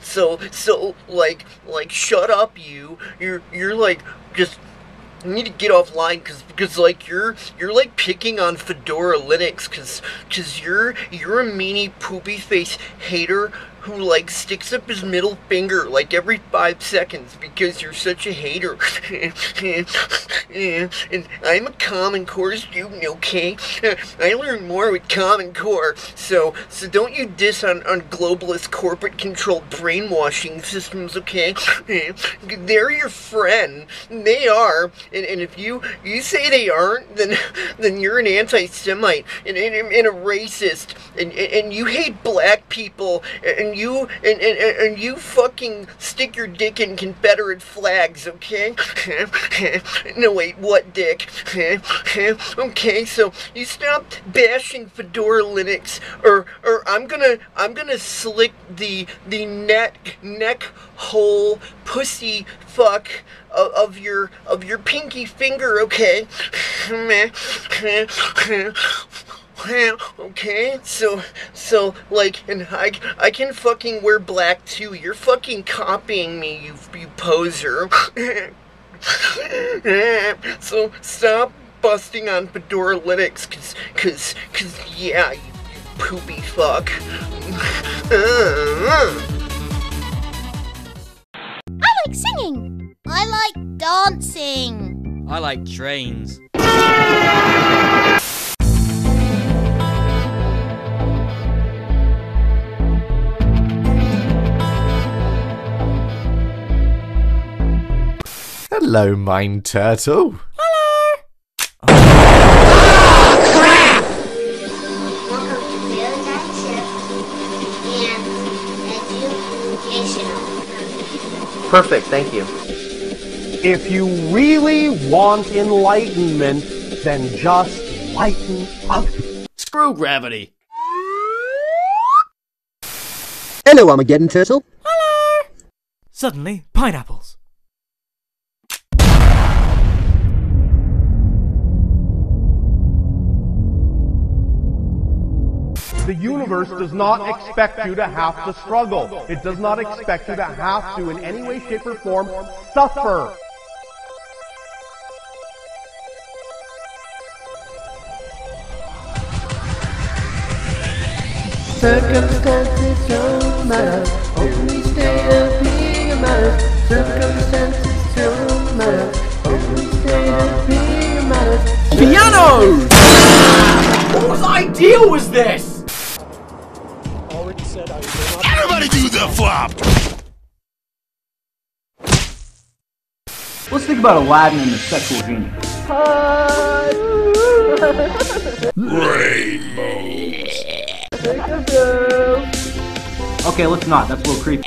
So, so, like, like, shut up, you, you're, you're, like, just... You need to get offline because because like you're you're like picking on Fedora Linux because because you're you're a meanie poopy face hater who like sticks up his middle finger like every five seconds because you're such a hater. And I'm a Common Core student, okay? I learn more with Common Core, so so don't you diss on, on globalist corporate controlled brainwashing systems, okay? They're your friend. They are, and, and if you you say they aren't, then then you're an anti-Semite and, and, and a racist, and, and you hate black people, and you and, and and you fucking stick your dick in Confederate flags, okay? No, wait, what dick? Okay, so you stop bashing Fedora Linux, or or I'm gonna I'm gonna slick the the neck neck hole pussy fuck of, of your of your pinky finger, okay? Okay, so, so, like, and I, I can fucking wear black, too. You're fucking copying me, you, you poser. So, stop busting on Fedora Linux, cause, cause, cause, yeah, you poopy fuck. I like singing. I like dancing. I like trains. Hello, Mime Turtle. Hello. Oh. Oh, crap! Welcome to Paradigm Shift and Educational. Perfect, thank you. If you really want enlightenment, then just lighten up. Screw gravity. Hello, Armageddon Turtle. Hello! Suddenly, pineapples. The universe does not expect you to have to struggle. It does not expect you to have to, in any way, shape, or form, suffer. Circumstances don't matter, only state of being matters. Circumstances don't matter, only state of being matters. Pianos! What was idea was this? Said I not everybody do the flop! Let's think about Aladdin and the sexual genie. Rainbows! Okay, let's not. That's a little creepy.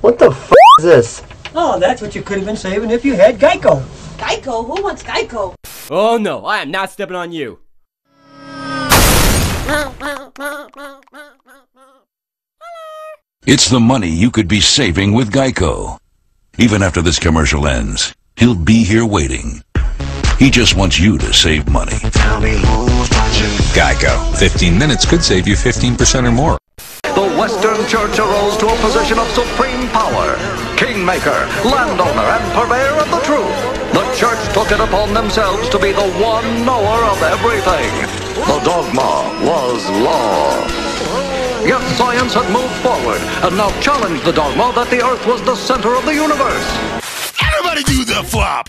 What the f*** is this? Oh, that's what you could have been saving if you had Geico. Geico? Who wants Geico? Oh no, I am not stepping on you. It's the money you could be saving with Geico. Even after this commercial ends, he'll be here waiting. He just wants you to save money. Geico. fifteen minutes could save you fifteen percent or more. The Western Church arose to a position of supreme power, kingmaker, landowner, and purveyor of the truth. The Church took it upon themselves to be the one knower of everything. The dogma was law. Yet science had moved forward and now challenged the dogma that the Earth was the center of the universe. Everybody do the flop!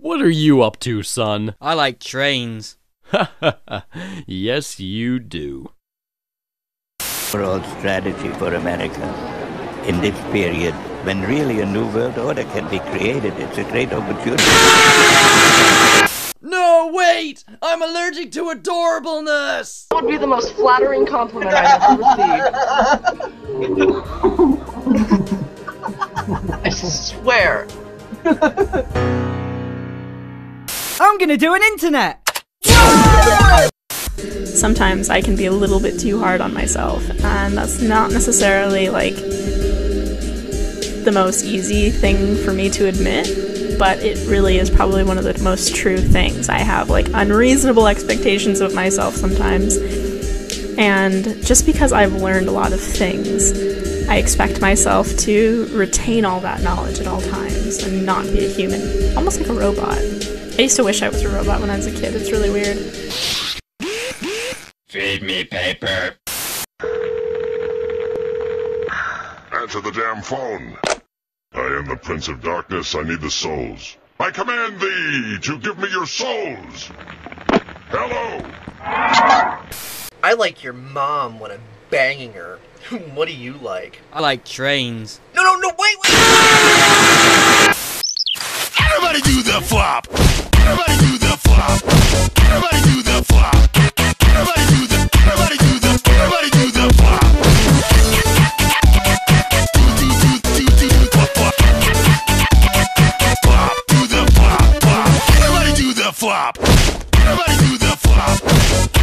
What are you up to, son? I like trains. Ha ha ha. Yes, you do. World strategy for America in this period, when really a new world order can be created, it's a great opportunity. No, wait! I'm allergic to adorableness! That would be the most flattering compliment I've ever received. I swear. I'm gonna do an internet! Sometimes I can be a little bit too hard on myself, and that's not necessarily, like, the most easy thing for me to admit, but it really is probably one of the most true things. I have, like, unreasonable expectations of myself sometimes, and just because I've learned a lot of things, I expect myself to retain all that knowledge at all times and not be a human, almost like a robot. I used to wish I was a robot when I was a kid. It's really weird. Feed me paper. Answer the damn phone. I am the Prince of Darkness. I need the souls. I command thee to give me your souls. Hello. I like your mom when I'm banging her. What do you like? I like trains. No, no, no, wait, wait. Everybody do the flop. Everybody do the flop. Everybody do the flop. Everybody do the, everybody do the, everybody do the flop. Do, do, do, do, do, do, flop. Flop, do the flop, flop. Everybody do the flop. Everybody do the flop.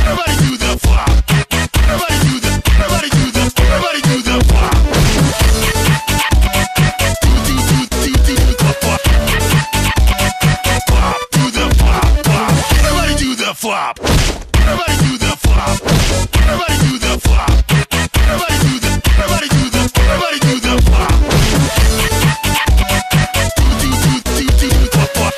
Everybody do the flop. Everybody do the, everybody do the, everybody do the flop. Flop. Everybody do the flop. Everybody do the flop. Everybody do the, everybody do the, everybody do the flop. Do, do, do, do, do, flop, flop.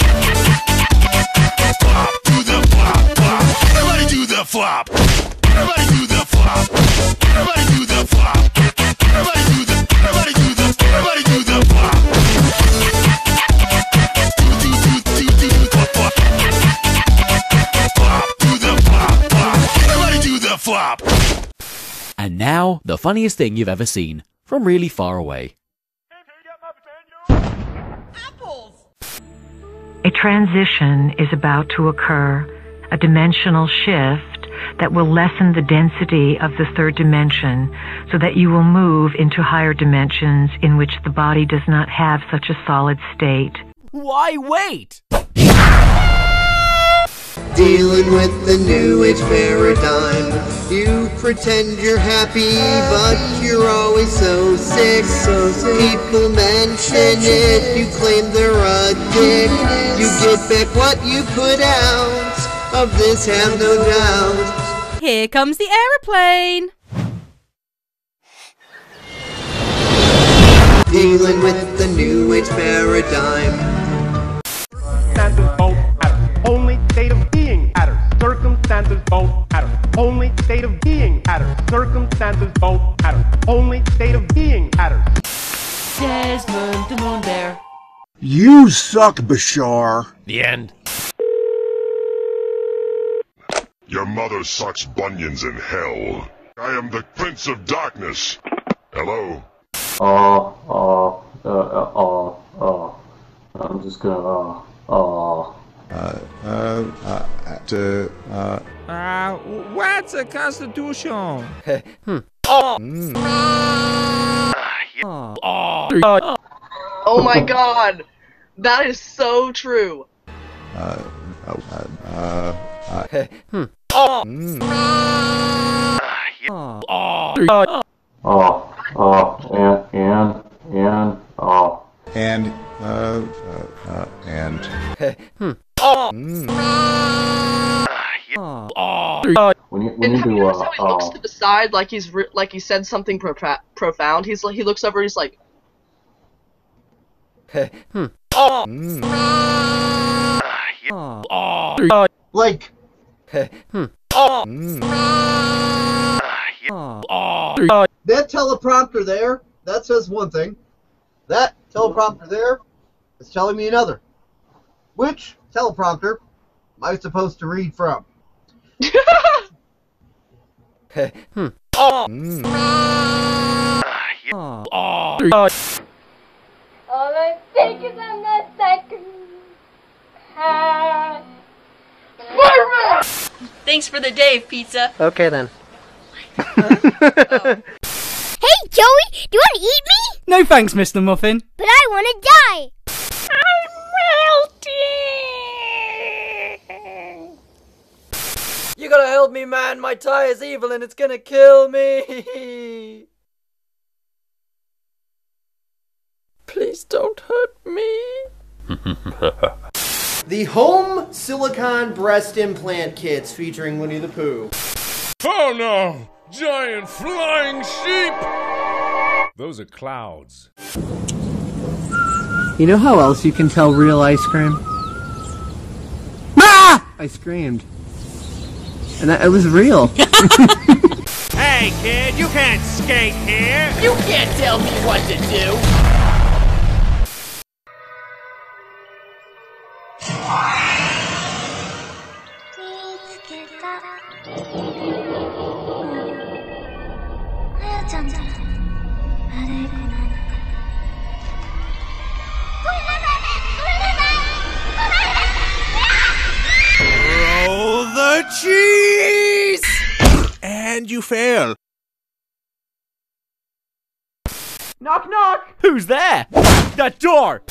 Flop, do the flop, flop. Everybody do the flop. Everybody do the flop. Everybody do the flop. Everybody do the, everybody do the, everybody do the flop. Flop. And now, the funniest thing you've ever seen, from really far away. Apples. A transition is about to occur, a dimensional shift that will lessen the density of the third dimension so that you will move into higher dimensions in which the body does not have such a solid state. Why wait? dealing with the new age paradigm. You pretend you're happy, but you're always so sick. So sick. People mention it, you claim they're a dick. You get back what you put out, of this have no doubt. Here comes the aeroplane! Dealing with the new age paradigm. Circumstances both at her only state of being at her. Circumstances both at her only state of being at her. Circumstances both at her only state of being at her. Desmond the Moon Bear. You suck, Bashar. The end. Your mother sucks bunions in hell. I am the Prince of Darkness. Hello. Uh, uh, uh, uh, uh, uh, I'm just gonna, uh, uh. Uh, uh, uh, uh, uh. Uh, what's a constitution? hmm. Oh. Mm. Oh. Oh. Oh my god! That is so true! Uh, uh, uh, uh, hmm. Oh. Mm. Oh. Oh. Oh. Uh, and, and, and, uh. And, uh, uh, uh, and. Hmm. Oh! Mm. Uh, uh, when you, when and you have do, you noticed uh, how he uh, looks to the side like he's, re like he said something profa profound? He's like, he looks over and he's like. Hmm. Oh! Mm. Uh, like. Hmm. Oh! Mm. That teleprompter there, that says one thing. That teleprompter there is telling me another. Which teleprompter am I supposed to read from? hmm. All I think is I'm not second. Thanks for the day, pizza. Okay then. oh. Hey Joey, do you want to eat me? No thanks, Mister Muffin. But I want to die. I'm melting. You gotta help me, man. My tie is evil and it's gonna kill me. Please don't hurt me. The home silicone breast implant kits featuring Winnie the Pooh. Oh no! Giant flying sheep! Those are clouds. You know how else you can tell real ice cream? Ah! I screamed. And that, it was real. Hey kid, you can't skate here! You can't tell me what to do! Roll the cheese! And you fail. Knock knock! Who's there? That door!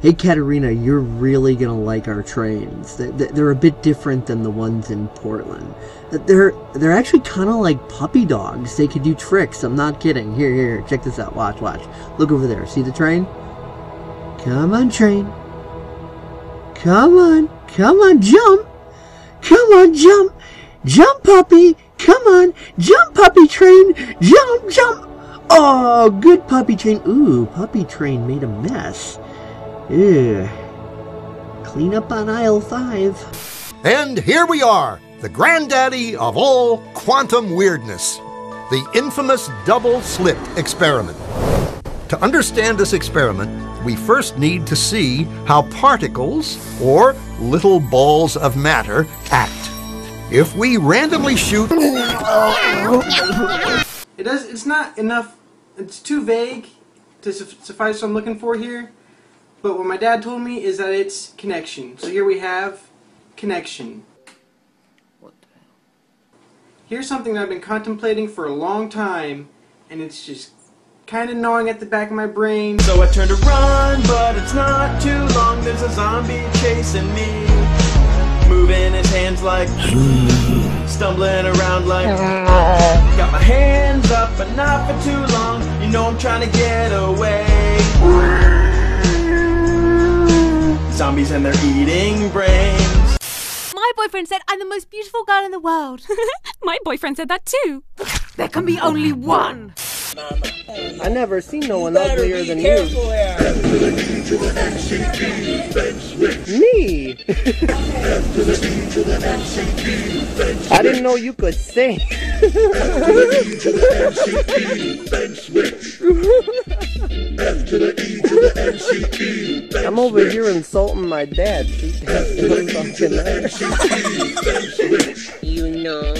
Hey Katerina, you're really gonna like our trains. They're a bit different than the ones in Portland. They're they're actually kind of like puppy dogs. They could do tricks. I'm not kidding. Here, here, check this out. Watch, watch. Look over there. See the train? Come on, train. Come on. Come on, jump. Come on, jump. Jump, puppy. Come on. Jump, puppy train. Jump, jump. Oh, good puppy train. Ooh, puppy train made a mess. Ew. Clean up on aisle five. And here we are. The granddaddy of all quantum weirdness, the infamous double slit experiment. To understand this experiment, we first need to see how particles, or little balls of matter, act. If we randomly shoot... It does, it's not enough, it's too vague to suffice what I'm looking for here, but what my dad told me is that it's connection. So here we have connection. Here's something that I've been contemplating for a long time, and it's just kind of gnawing at the back of my brain. So I turn to run, but it's not too long, there's a zombie chasing me. moving his hands like, stumbling around like, got my hands up but not for too long, you know I'm trying to get away. Zombies and they're eating brains. My boyfriend said I'm the most beautiful girl in the world. My boyfriend said that too. There can be only one. I never seen no one uglier than you. Me. I didn't know you could sing. I'm over here insulting my dad. You know.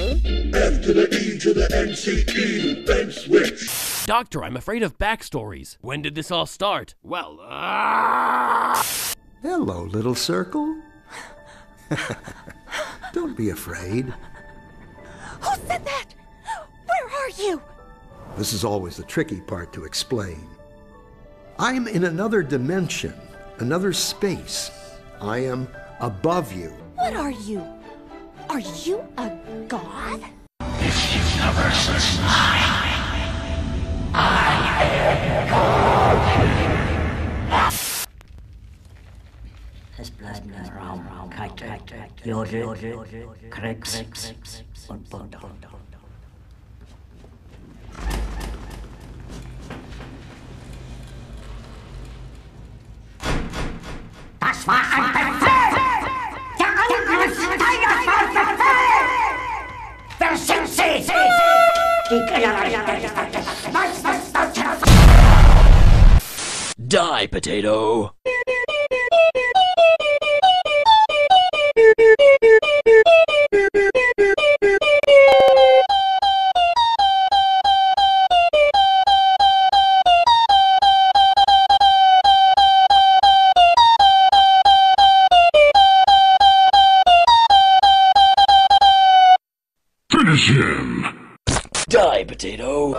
After the E to the N C E, Ben Switch. Doctor, I'm afraid of backstories. When did this all start? Well, uh... hello, little circle. Don't be afraid. Who said that? Where are you? This is always the tricky part to explain. I'm in another dimension, another space. I am above you. What are you? Are you a god? This universe is mine. I am God. Es bleiben im Raum Kite, Jode, Krex und Butter. Das war ein Befehl! Der Angriff steigert mein Befehl! Wer sind Sie? Die Generalisten! Die, Potato! Die, potato.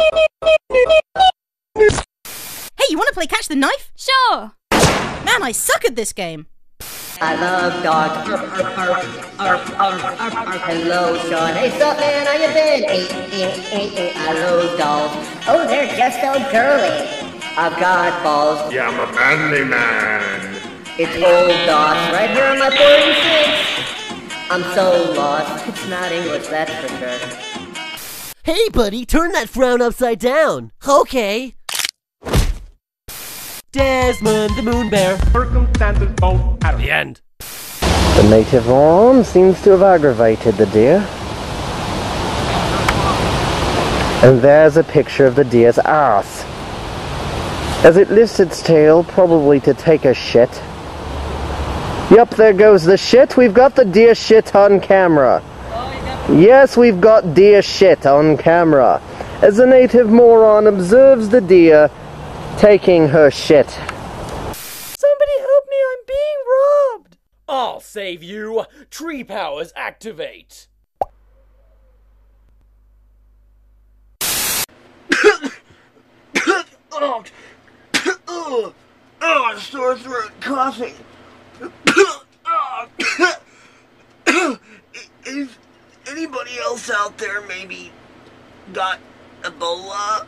Hey, you wanna play Catch the Knife? Sure. Man, I suck at this game. I love dogs. Arf, arf, arf, arf, arf, arf, arf. Hello, Sean. Hey, sup, man? How you been? Hey, hey, hey, hey. I love dolls. Oh, they're just so girly. I've got balls. Yeah, I'm a manly man. It's old DOS right here on my forty-six. I'm so lost. It's not English, that's for sure. Hey, buddy, turn that frown upside down. Okay. Desmond the Moon Bear. Circumstances both at the end. The native arm seems to have aggravated the deer. And there's a picture of the deer's ass. As it lifts its tail, probably to take a shit. Yup, there goes the shit. We've got the deer shit on camera. Yes, we've got deer shit on camera, as the native moron observes the deer taking her shit. Somebody help me, I'm being robbed! I'll save you! Tree powers activate! Oh, oh, oh, sore throat coughing. Oh, is anybody else out there maybe got Ebola?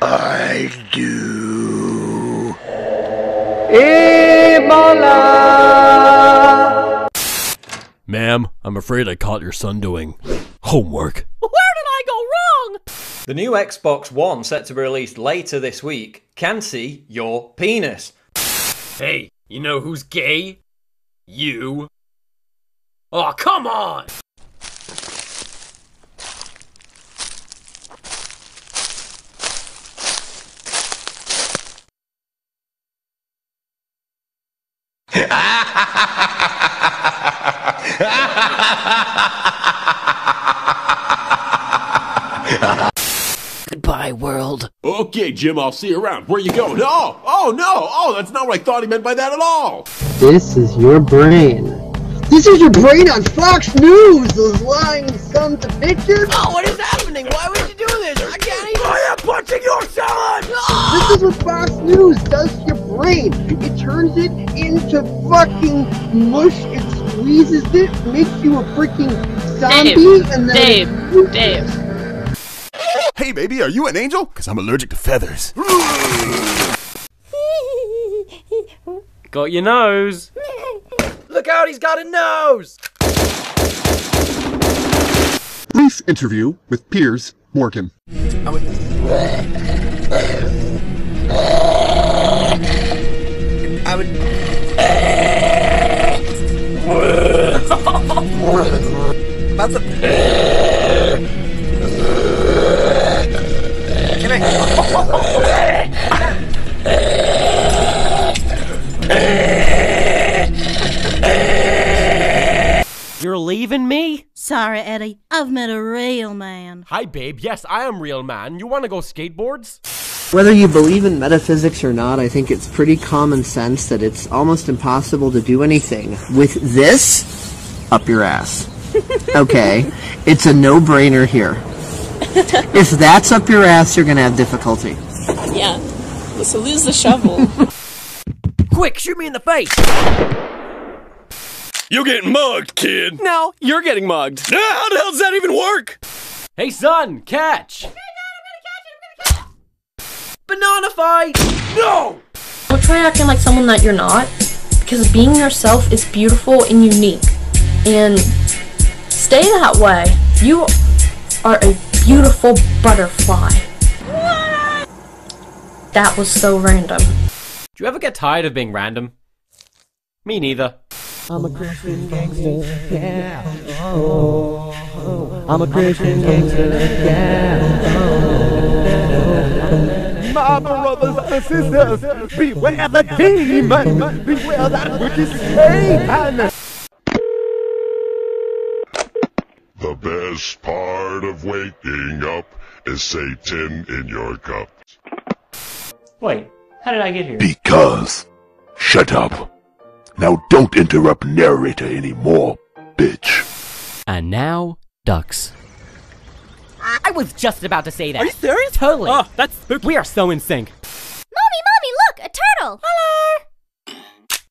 I do. Ebola! Ma'am, I'm afraid I caught your son doing homework. Where did I go wrong? The new Xbox One, set to be released later this week, can see your penis. Hey, you know who's gay? You. Aw, come on! Goodbye, world. Okay, Jim, I'll see you around. Where you going? Oh, oh, no! Oh, that's not what I thought he meant by that at all! This is your brain. This is your brain on Fox News, those lying sons of bitches! Oh, what is happening? Why would you do this? I can't even- I am punching your salad! Oh! This is what Fox News does to your brain. It turns it into fucking mush. It's squeezes it, makes you a freaking zombie, Dave, and then... Dave, Dave. Hey baby, are you an angel? Because I'm allergic to feathers. Got your nose. Look out, he's got a nose! Brief interview with Piers Morgan. I'm a... I'm a... That's a... Can I... You're leaving me? Sorry, Eddie. I've met a real man. Hi, babe. Yes, I am real man. You wanna go skateboards? Whether you believe in metaphysics or not, I think it's pretty common sense that it's almost impossible to do anything with this up your ass. Okay, it's a no-brainer here. If that's up your ass, you're gonna have difficulty. Yeah, so lose the shovel. Quick, shoot me in the face! You're getting mugged, kid! No, you're getting mugged. Ah, how the hell does that even work? Hey son, catch! Banana fight! No! Don't try acting like someone that you're not, because being yourself is beautiful and unique, and stay that way. You are a beautiful butterfly. What? That was so random. Do you ever get tired of being random? Me neither. I'm a Christian gangster, yeah. Oh, oh. I'm a Christian gangster, yeah. Oh. My brothers and sisters, beware the demon, beware that which is Satan. The best part of waking up is Satan in your cup. Wait, how did I get here? Because. Shut up. Now don't interrupt narrator anymore, bitch. And now, ducks. I was just about to say that. Are you serious? Totally. Oh, that's spooky. We are so in sync. Mommy, mommy, look, a turtle.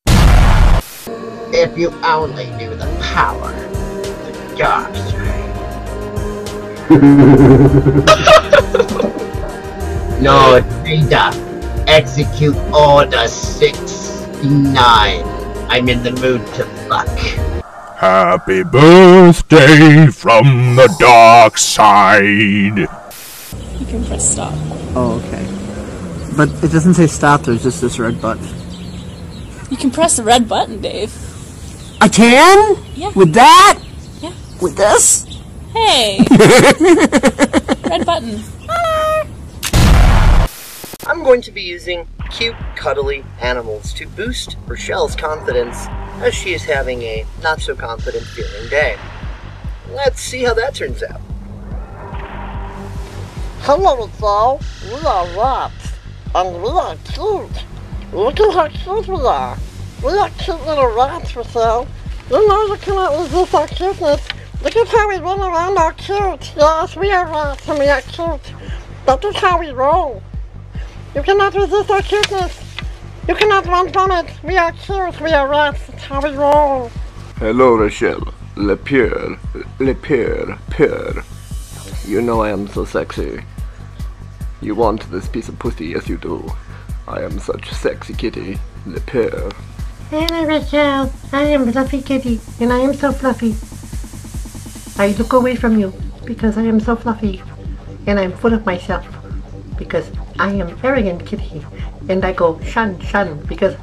Hello. If you only knew the power of the dark side. Lord Vader, execute Order sixty-nine. I'm in the mood to fuck. Happy birthday from the dark side. You can press stop. Oh, okay. But it doesn't say stop, there's just this red button. You can press the red button, Dave. I can? Yeah. With that? Yeah. With this? Hey! Red button. I'm going to be using cute, cuddly animals to boost Rochelle's confidence as she is having a not-so-confident feeling day. Let's see how that turns out. Hello, doll. We are rats, and we are cute. Look at how cute we are. We are cute little rats, Rochelle. You know you cannot resist our cuteness. Look at how we run around our cute. Yes, we are rats, and we are cute. That is how we roll. You cannot resist our cuteness. You cannot run from it. We are cute. We are rats. It's how we roll. Hello, Rochelle. Le Pierre. Le Pierre. Pierre. You know I am so sexy. You want this piece of pussy? Yes, you do. I am such sexy kitty. Le Pierre. Hello, Rochelle. I am fluffy kitty, and I am so fluffy. I look away from you because I am so fluffy, and I'm full of myself. Because I am arrogant kitty, and I go shun shun because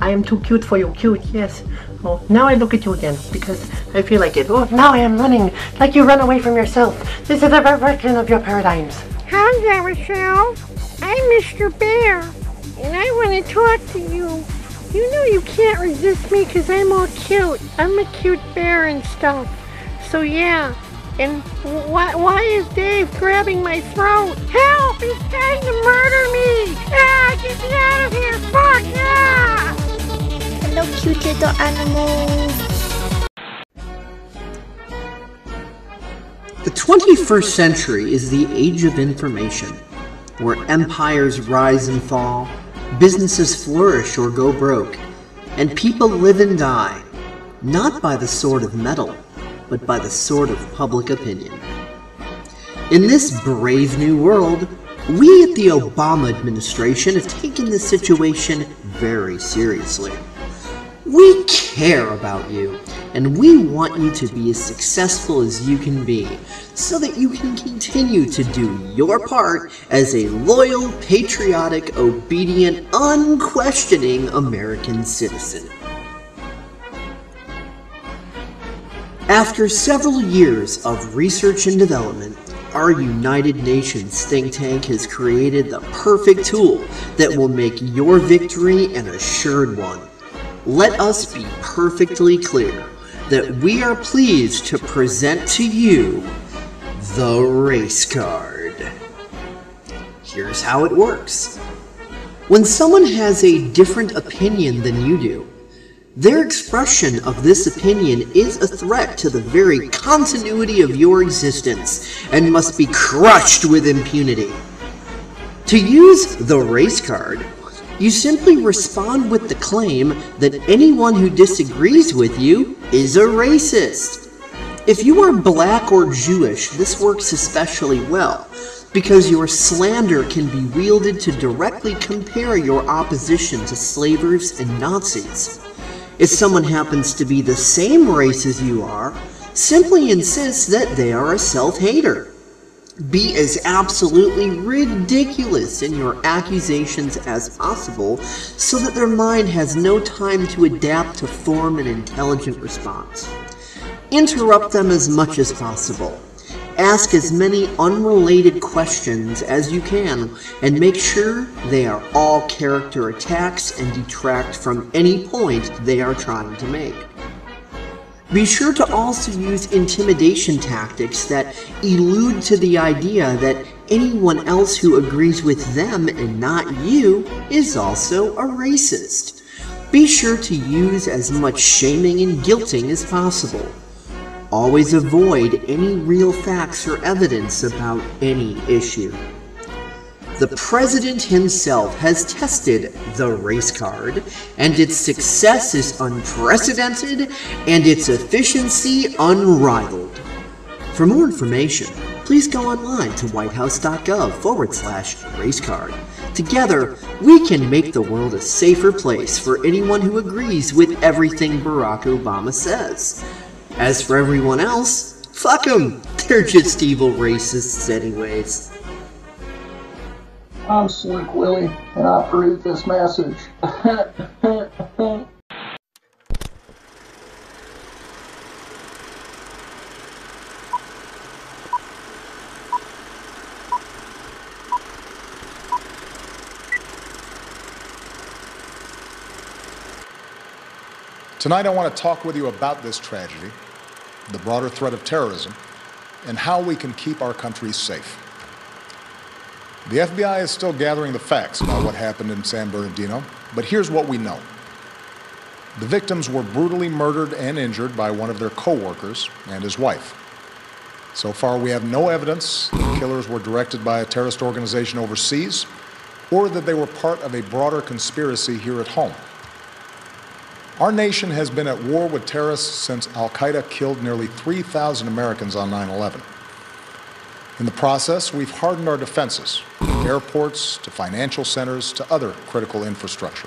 I am too cute for you, cute, yes. Oh, now I look at you again because I feel like it. Oh, now I am running like you run away from yourself. This is a reversion of your paradigms. Hi there, Rochelle. I'm Mister Bear, and I want to talk to you. You know you can't resist me because I'm all cute. I'm a cute bear and stuff. So yeah. And why, why is Dave grabbing my throat? Help! He's trying to murder me! Ah! Get me out of here! Fuck! Ah! Hello, cute little animals. The twenty-first century is the age of information, where empires rise and fall, businesses flourish or go broke, and people live and die. not by the sword of metal, but by the sword of public opinion. In this brave new world, we at the Obama administration have taken this situation very seriously. We care about you, and we want you to be as successful as you can be, so that you can continue to do your part as a loyal, patriotic, obedient, unquestioning American citizen. After several years of research and development, our United Nations think tank has created the perfect tool that will make your victory an assured one. Let us be perfectly clear that we are pleased to present to you the race card. Here's how it works. When someone has a different opinion than you do, their expression of this opinion is a threat to the very continuity of your existence and must be crushed with impunity. To use the race card, you simply respond with the claim that anyone who disagrees with you is a racist. If you are black or Jewish, this works especially well, because your slander can be wielded to directly compare your opposition to slavers and Nazis. If someone happens to be the same race as you are, simply insist that they are a self-hater. Be as absolutely ridiculous in your accusations as possible so that their mind has no time to adapt to form an intelligent response. Interrupt them as much as possible. Ask as many unrelated questions as you can, and make sure they are all character attacks and detract from any point they are trying to make. Be sure to also use intimidation tactics that allude to the idea that anyone else who agrees with them and not you is also a racist. Be sure to use as much shaming and guilting as possible. Always avoid any real facts or evidence about any issue. The president himself has tested the race card, and its success is unprecedented and its efficiency unrivaled. For more information, please go online to whitehouse.gov forward slash race card. Together, we can make the world a safer place for anyone who agrees with everything Barack Obama says. As for everyone else, fuck them! They're just evil racists anyways. I'm Sleek Willie, and I approve this message. Tonight I want to talk with you about this tragedy, the broader threat of terrorism, and how we can keep our country safe. The F B I is still gathering the facts about what happened in San Bernardino, but here's what we know. The victims were brutally murdered and injured by one of their co-workers and his wife. So far we have no evidence that killers were directed by a terrorist organization overseas, or that they were part of a broader conspiracy here at home. Our nation has been at war with terrorists since Al-Qaeda killed nearly three thousand Americans on nine eleven. In the process, we've hardened our defenses, from airports to financial centers to other critical infrastructure.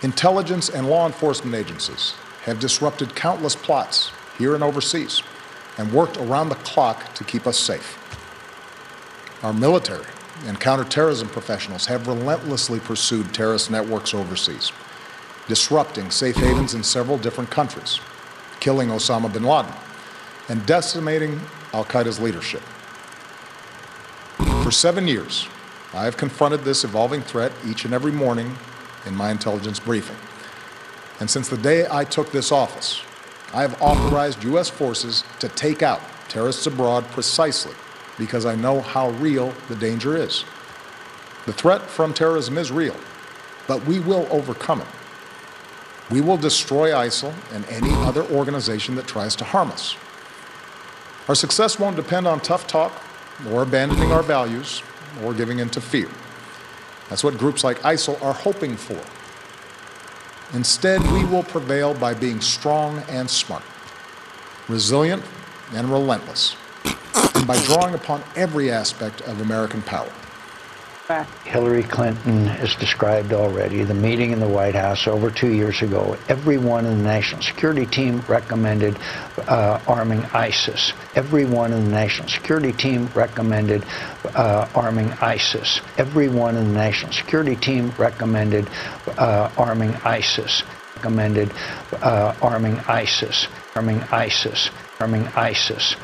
Intelligence and law enforcement agencies have disrupted countless plots here and overseas and worked around the clock to keep us safe. Our military and counterterrorism professionals have relentlessly pursued terrorist networks overseas, disrupting safe havens in several different countries, killing Osama bin Laden, and decimating Al-Qaeda's leadership. For seven years, I have confronted this evolving threat each and every morning in my intelligence briefing. And since the day I took this office, I have authorized U S forces to take out terrorists abroad precisely because I know how real the danger is. The threat from terrorism is real, but we will overcome it. We will destroy ISIL and any other organization that tries to harm us. Our success won't depend on tough talk, or abandoning our values, or giving in to fear. That's what groups like ISIL are hoping for. Instead, we will prevail by being strong and smart, resilient and relentless, and by drawing upon every aspect of American power. Hillary Clinton is described already. The meeting in the White House over two years ago, everyone in the national security team recommended uh, arming ISIS. Everyone in the national security team recommended uh, arming ISIS. Everyone in the national security team recommended uh, arming ISIS. Recommended uh, arming ISIS. Arming ISIS. Arming ISIS.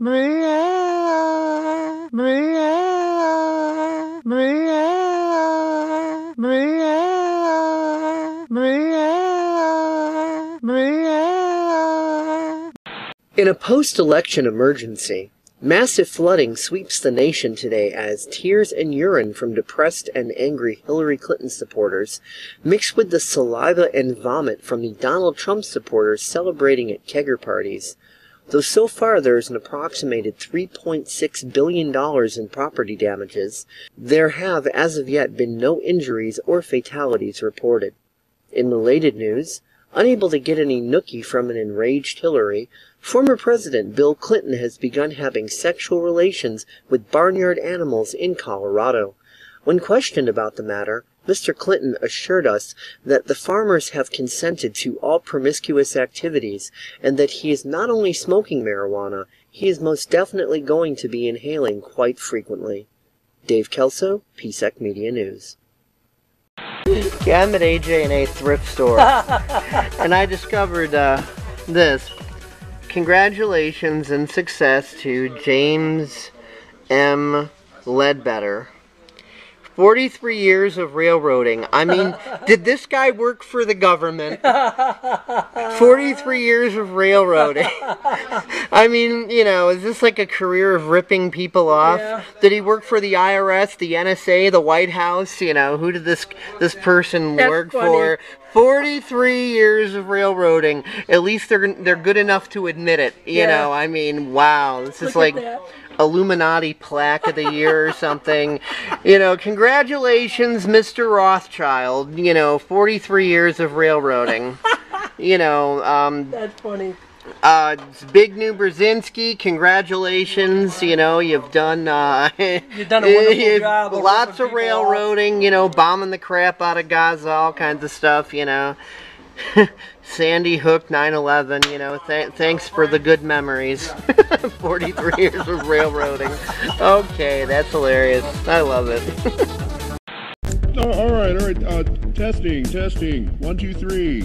Maria, Maria, Maria, Maria, Maria, Maria. In a post-election emergency, massive flooding sweeps the nation today as tears and urine from depressed and angry Hillary Clinton supporters mix with the saliva and vomit from the Donald Trump supporters celebrating at kegger parties. Though so far there is an approximated three point six billion dollars in property damages, there have as of yet been no injuries or fatalities reported. In related news, unable to get any nookie from an enraged Hillary, former President Bill Clinton has begun having sexual relations with barnyard animals in Colorado. When questioned about the matter, Mister Clinton assured us that the farmers have consented to all promiscuous activities and that he is not only smoking marijuana, he is most definitely going to be inhaling quite frequently. Dave Kelso, P S E C Media News. Yeah, I'm at A J and A thrift store, and I discovered uh, this. Congratulations and success to James M. Ledbetter. forty-three years of railroading. I mean, did this guy work for the government? forty-three years of railroading. I mean, you know, is this like a career of ripping people off? Yeah. Did he work for the I R S, the N S A, the White House? You know, who did this this person That's work funny. for? forty-three years of railroading. At least they're they're good enough to admit it. You yeah. know, I mean, wow. This Look is like that. Illuminati plaque of the year or something. You know, congratulations, Mister Rothschild. You know, forty-three years of railroading. You know, um... That's funny. Uh, Big New Brzezinski, congratulations, you know, you've done, uh, you've done a wonderful job. Lots of railroading, you know, bombing the crap out of Gaza, all kinds of stuff, you know. Sandy Hook, nine eleven, you know, th thanks for the good memories. forty-three years of railroading. Okay, that's hilarious. I love it. oh, all right, all right, uh, testing, testing, one, two, three.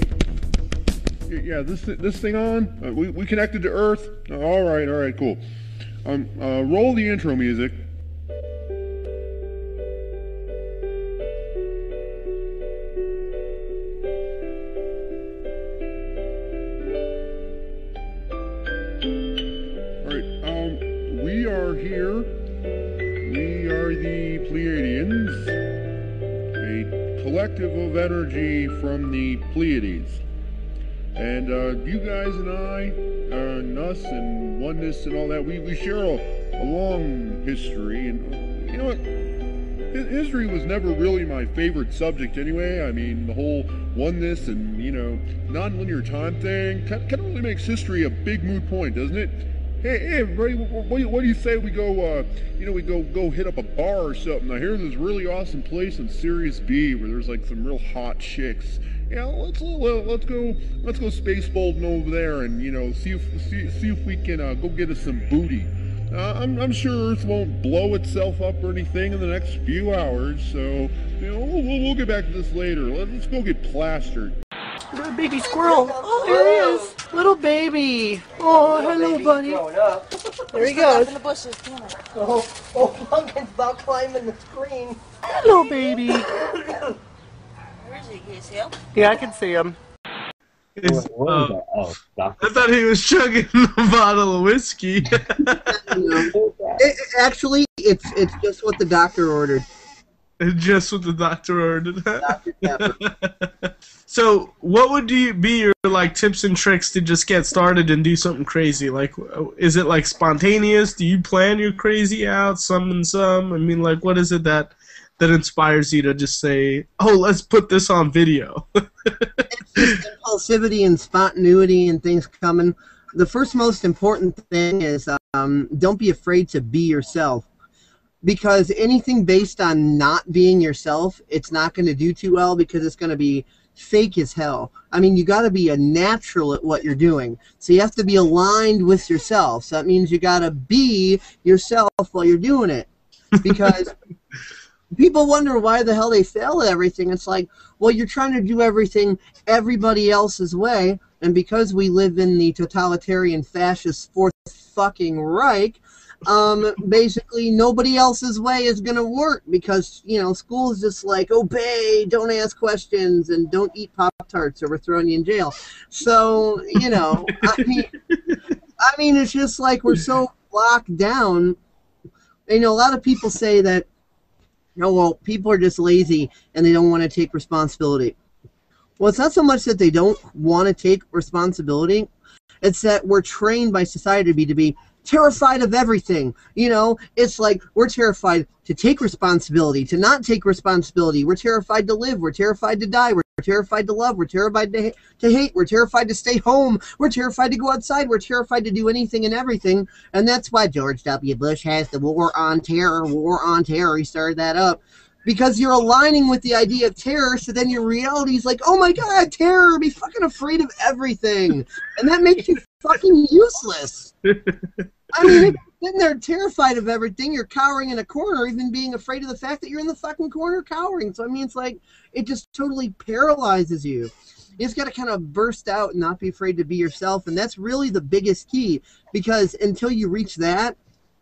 Yeah, this th this thing on? Uh, we, we connected to Earth? Uh, all right, all right, cool. Um, uh, roll the intro music. All right, um, we are here. We are the Pleiadians, a collective of energy from the Pleiades. And uh, you guys and I, uh, and us and oneness and all that, we, we share a, a long history. And you know what? History was never really my favorite subject anyway. I mean, the whole oneness and, you know, nonlinear time thing kind of really makes history a big moot point, doesn't it? Hey, hey everybody, what, what do you say we go, uh, you know, we go go hit up a bar or something? I hear this really awesome place in Sirius B where there's like some real hot chicks. Yeah, let's let's go let's go space bolting over there and you know see if see, see if we can uh, go get us some booty. Uh, I'm I'm sure Earth won't blow itself up or anything in the next few hours, so you know we'll we'll get back to this later. Let's go get plastered. Little baby squirrel. Oh, there he is, little baby. Oh, hello, buddy. There he goes. In the bushes. Oh, oh, Pumpkin's about climbing the screen. Hello, baby. Yeah, I can see him. It's, um, I thought he was chugging a bottle of whiskey. it, actually, it's it's just what the doctor ordered. Just what the doctor ordered. So, what would you be your like tips and tricks to just get started and do something crazy? Like, is it like spontaneous? Do you plan your crazy out? Some and some. I mean, like, what is it that that inspires you to just say, "Oh, let's put this on video"? It's just impulsivity and spontaneity and things coming. The first most important thing is um, don't be afraid to be yourself. Because anything based on not being yourself, it's not going to do too well because it's going to be fake as hell. I mean, you got to be a natural at what you're doing. So you have to be aligned with yourself. So that means you got to be yourself while you're doing it. Because people wonder why the hell they fail at everything. It's like, well, you're trying to do everything everybody else's way. And because we live in the totalitarian fascist fourth fucking Reich, Um, basically nobody else's way is going to work because, you know, school is just like, obey, don't ask questions, and don't eat Pop-Tarts or we're throwing you in jail. So, you know, I mean, I mean, it's just like we're so locked down. You know, a lot of people say that, you know, well, people are just lazy and they don't want to take responsibility. Well, it's not so much that they don't want to take responsibility. It's that we're trained by society to be, to be terrified of everything. You know, it's like we're terrified to take responsibility, to not take responsibility. We're terrified to live. We're terrified to die. We're terrified to love. We're terrified to, ha to hate. We're terrified to stay home. We're terrified to go outside. We're terrified to do anything and everything. And that's why George W. Bush has the war on terror, war on terror. He started that up. Because you're aligning with the idea of terror, so then your reality is like, oh my god, terror, be fucking afraid of everything. And that makes you fucking useless. I mean, if you're sitting there terrified of everything, you're cowering in a corner, even being afraid of the fact that you're in the fucking corner cowering. So I mean, it's like, it just totally paralyzes you. You just got to kind of burst out and not be afraid to be yourself, and that's really the biggest key, because until you reach that,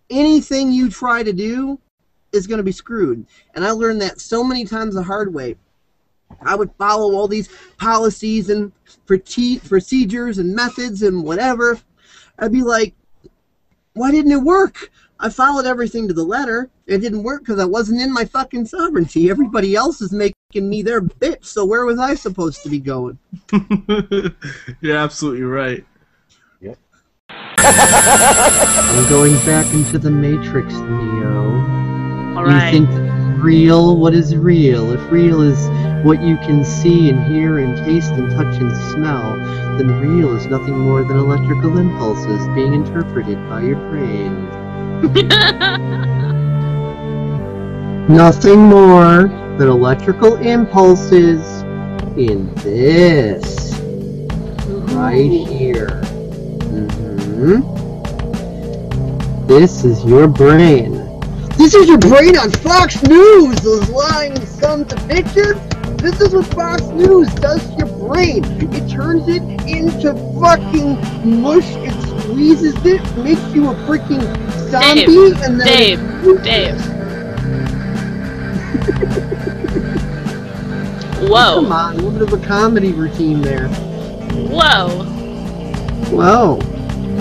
anything you try to do is going to be screwed. And I learned that so many times the hard way. I would follow all these policies and procedures and methods and whatever. I'd be like, why didn't it work? I followed everything to the letter. It didn't work because I wasn't in my fucking sovereignty. Everybody else is making me their bitch, so where was I supposed to be going? You're absolutely right. Yep. I'm going back into the Matrix, Neo. All right. You think real? What is real? If real is what you can see and hear and taste and touch and smell, then real is nothing more than electrical impulses being interpreted by your brain. Nothing more than electrical impulses in this. Right here. Mm-hmm. This is your brain. This is your brain on Fox News, those lying sons of bitches. This is what Fox News does to your brain. It turns it into fucking mush. It squeezes it, makes you a freaking zombie. Dave, and then Dave, it... Dave. Whoa. Come on, a little bit of a comedy routine there. Whoa. Whoa.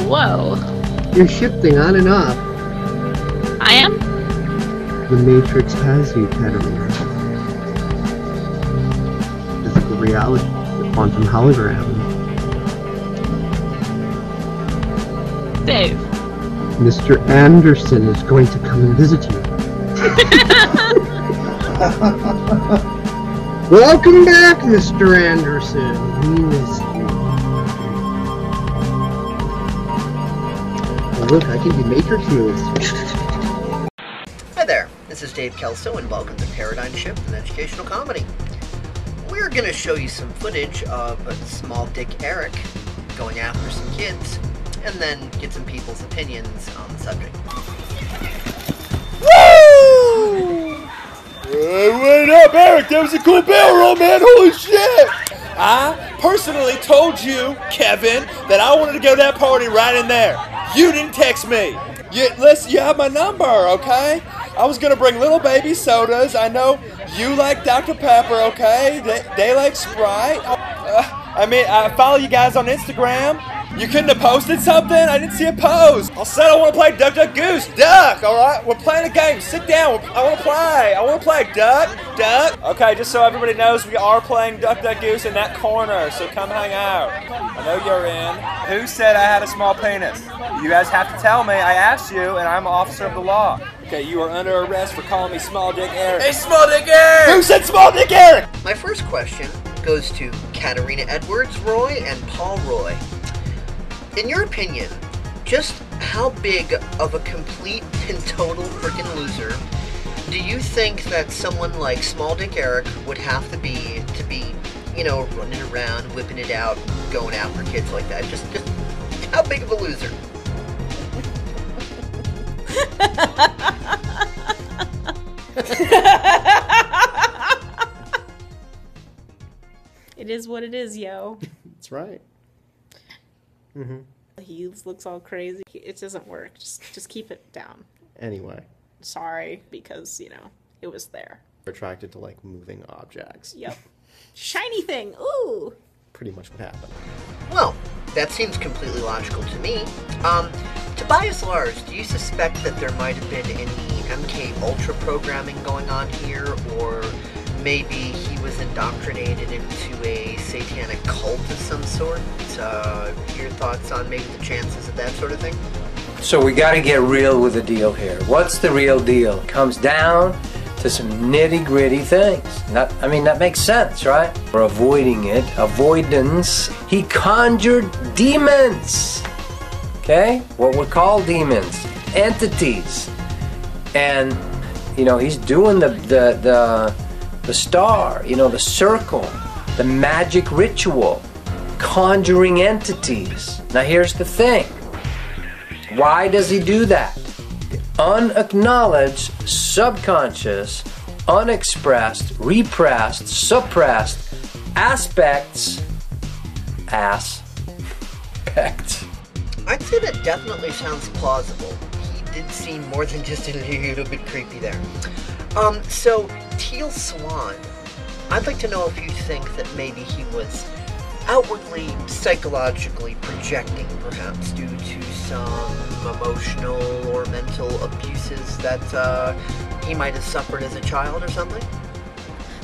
Whoa. You're shifting on and off. I am? The Matrix has you, Katerina. Physical reality, the quantum hologram. Dave. Mister Anderson is going to come and visit you. Welcome back, Mister Anderson. He is well, look, I can do Matrix moves. This is Dave Kelso, and welcome to Paradigm Shift, an Educational Comedy. We're going to show you some footage of Small Dick Eric going after some kids, and then get some people's opinions on the subject. Woo! Hey, wait up, Eric! That was a cool barrel roll, man! Holy shit! I personally told you, Kevin, that I wanted to go to that party right in there. You didn't text me. You, listen, you have my number, okay? I was going to bring little baby sodas. I know you like Doctor Pepper, okay? They, they like Sprite. Uh, I mean, I follow you guys on Instagram. You couldn't have posted something? I didn't see a post. I said I want to play Duck Duck Goose Duck, alright? We're playing a game. Sit down. I want to play. I want to play Duck Duck. Okay, just so everybody knows, we are playing Duck Duck Goose in that corner, so come hang out. I know you're in. Who said I had a small penis? You guys have to tell me. I asked you, and I'm an officer of the law. Okay, you are under arrest for calling me Small Dick Eric. Hey, Small Dick Eric! Who said Small Dick Eric? My first question goes to Katarina Edwards-Roy and Paul Roy. In your opinion, just how big of a complete and total frickin' loser do you think that someone like Small Dick Eric would have to be to be, you know, running around, whipping it out, going after kids like that? Just, just how big of a loser? It is what it is, yo. That's right. Mm-hmm. He looks all crazy. It doesn't work. Just, just keep it down. Anyway. Sorry, because, you know, it was there. We're attracted to, like, moving objects. Yep. Shiny thing. Ooh. Pretty much what happened. Well, that seems completely logical to me. Um, Tobias Lars, do you suspect that there might have been any M K Ultra programming going on here, or maybe he was indoctrinated into a satanic cult of some sort? Uh, your thoughts on maybe the chances of that sort of thing? So we got to get real with the deal here. What's the real deal? It comes down to some nitty-gritty things. Not, I mean, that makes sense, right? We're avoiding it. Avoidance. He conjured demons. Okay? What we call demons. Entities. And, you know, he's doing the the... the The star, you know, the circle, the magic ritual, conjuring entities. Now here's the thing. Why does he do that? The unacknowledged, subconscious, unexpressed, repressed, suppressed aspects. Aspects. I'd say that definitely sounds plausible. He did seem more than just a little bit creepy there. Um, so, Teal Swan, I'd like to know if you think that maybe he was outwardly, psychologically projecting, perhaps, due to some emotional or mental abuses that uh, he might have suffered as a child or something?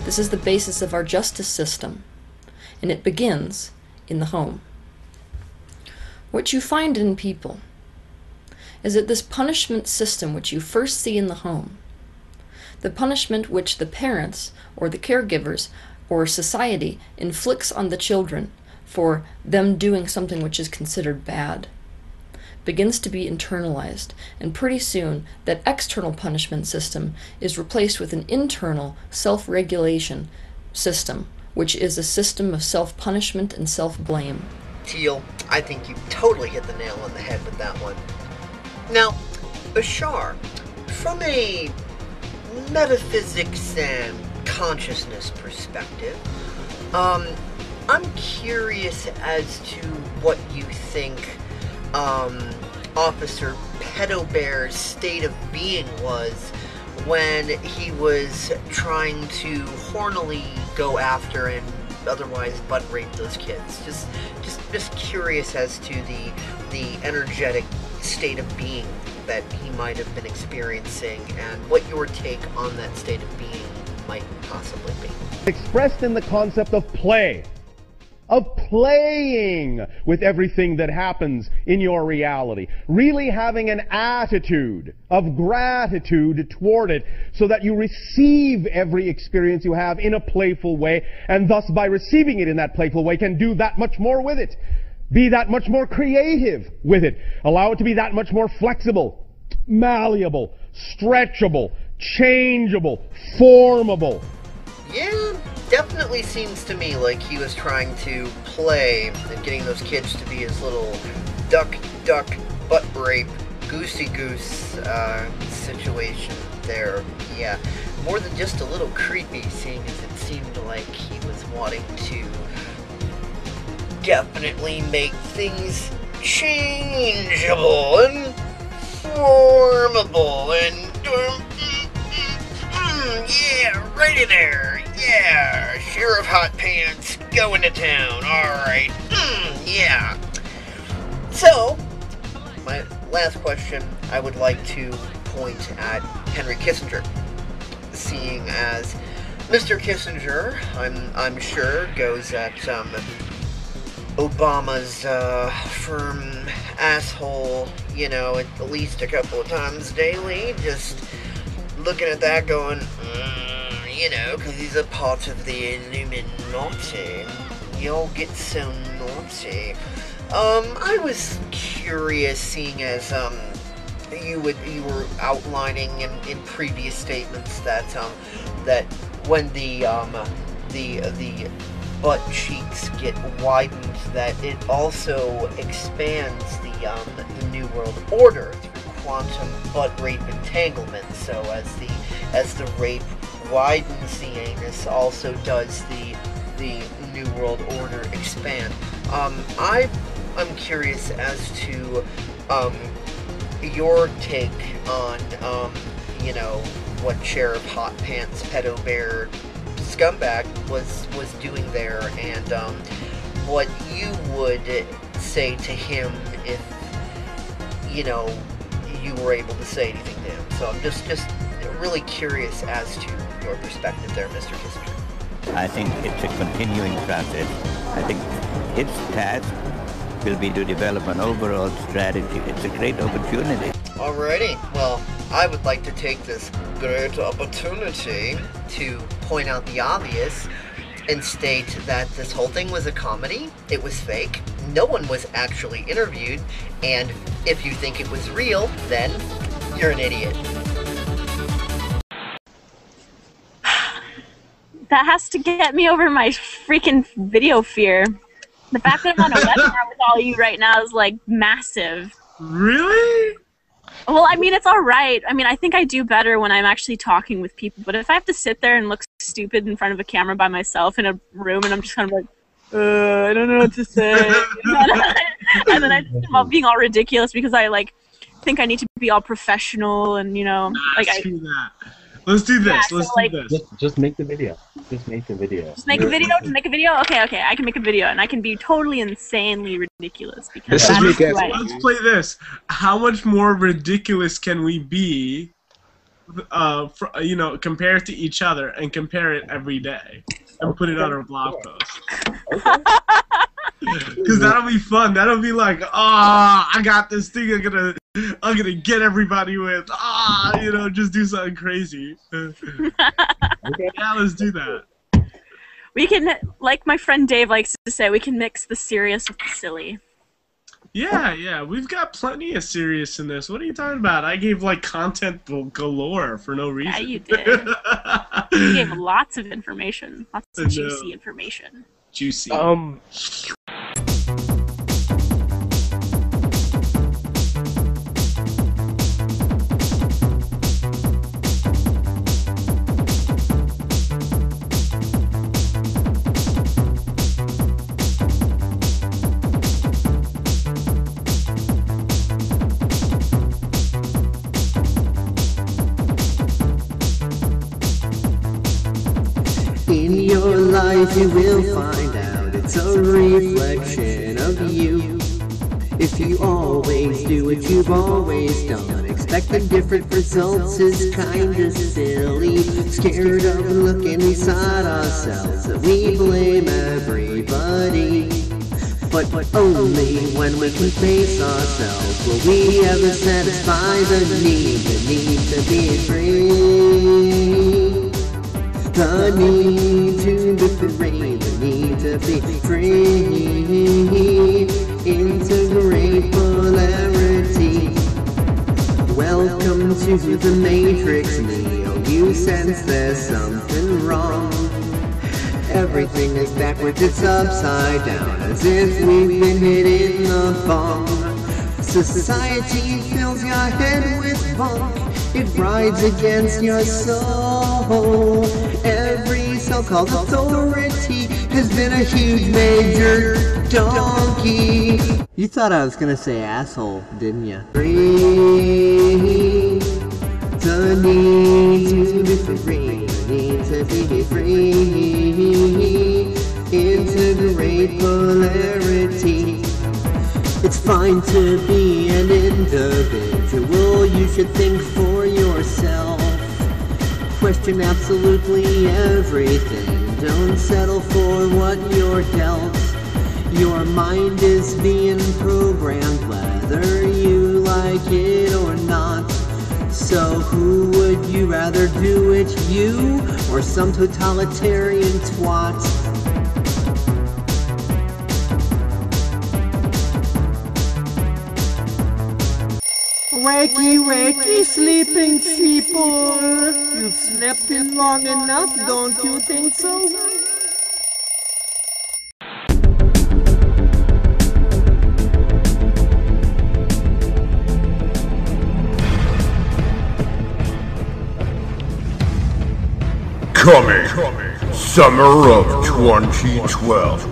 This is the basis of our justice system, and it begins in the home. What you find in people is that this punishment system, which you first see in the home, the punishment which the parents, or the caregivers, or society inflicts on the children for them doing something which is considered bad, begins to be internalized, and pretty soon that external punishment system is replaced with an internal self-regulation system, which is a system of self-punishment and self-blame. Teal, I think you totally hit the nail on the head with that one. Now, Bashar, from a metaphysics and consciousness perspective, um, I'm curious as to what you think um, Officer Pedobear's state of being was when he was trying to hornily go after and otherwise butt rape those kids. Just, just, just curious as to the the energetic state of being that he might have been experiencing and what your take on that state of being might possibly be. Expressed in the concept of play, of playing with everything that happens in your reality, really having an attitude of gratitude toward it so that you receive every experience you have in a playful way, and thus by receiving it in that playful way can do that much more with it. Be that much more creative with it. Allow it to be that much more flexible, malleable, stretchable, changeable, formable. Yeah, definitely seems to me like he was trying to play and getting those kids to be his little duck, duck, butt rape, goosey goose uh, situation there. Yeah, more than just a little creepy, seeing as it seemed like he was wanting to definitely make things changeable and formable and um, mm, mm, mm, yeah, right in there, yeah, Sheriff Hot Pants going to town, all right, mm, yeah. So, my last question, I would like to point at Henry Kissinger, seeing as Mister Kissinger, I'm I'm sure, goes at um, Obama's uh, firm asshole, you know, at least a couple of times daily, just looking at that going, mm, you know, because he's a part of the Illuminati. Y'all get so naughty. Um, I was curious, seeing as um, you would you were outlining in, in previous statements that um, that when the um, the the butt cheeks get widened, that it also expands the um, the New World Order through quantum butt rape entanglement. So as the as the rape widens the anus, also does the the New World Order expand. Um, I. I'm curious as to um, your take on, um, you know, what Sheriff Hot Pants Pedo Bear Scumbag was, was doing there, and um, what you would say to him if, you know, you were able to say anything to him. So I'm just, just really curious as to your perspective there, Mister Kissinger. I think it's a continuing process. I think its task will be to develop an overall strategy. It's a great opportunity. Alrighty, well, I would like to take this great opportunity to point out the obvious and state that this whole thing was a comedy. It was fake. No one was actually interviewed. And if you think it was real, then you're an idiot. That has to get me over my freaking video fear. The fact that I'm on a webinar with all you right now is, like, massive. Really? Well, I mean, it's all right. I mean, I think I do better when I'm actually talking with people. But if I have to sit there and look stupid in front of a camera by myself in a room, and I'm just kind of like, uh, I don't know what to say. And then I think about being all ridiculous because I, like, think I need to be all professional and, you know. Like, Let's I, do that. Let's do this. Yeah, so Let's like, do this. Just, just make the video. Just make the video. Just make a video. Just make a video. Okay, okay. I can make a video, and I can be totally insanely ridiculous because. This is what I Let's play this. How much more ridiculous can we be? Uh, for, you know, compare to each other and compare it every day, and put it on our blog post. Because that'll be fun. That'll be like, ah, oh, I got this thing. I'm gonna. I'm gonna get everybody with ah, you know, just do something crazy. Yeah, let's do that. We can, like my friend Dave likes to say, we can mix the serious with the silly. Yeah, yeah, we've got plenty of serious in this. What are you talking about? I gave like content galore for no reason. Yeah, you did. You gave lots of information, lots of juicy information. Juicy. Um. In your life you will find out it's a reflection of you. If you always do what you've always done, expecting different results is kinda silly. Scared of looking inside ourselves, that we blame everybody. But, but only when we can face ourselves will we ever satisfy the need, the need to be free. The need to be free, the need to be free, integrate polarity. Welcome to the Matrix, Neo, you sense there's something wrong. Everything is backwards, it's upside down, as if we've been hit in the bomb. Society fills your head with funk, it rides against your soul. Every so-called authority has been a huge major donkey. You thought I was gonna say asshole, didn't ya? Free, the need to be free, the need to be free, integrate polarity. It's fine going to be an individual, you should think for yourself. Question absolutely everything, don't settle for what you're dealt. Your mind is being programmed whether you like it or not. So who would you rather do it, you or some totalitarian twat? Wakey, wakey, sleeping people. You've slept in long enough, don't you think so? Coming, summer of twenty twelve.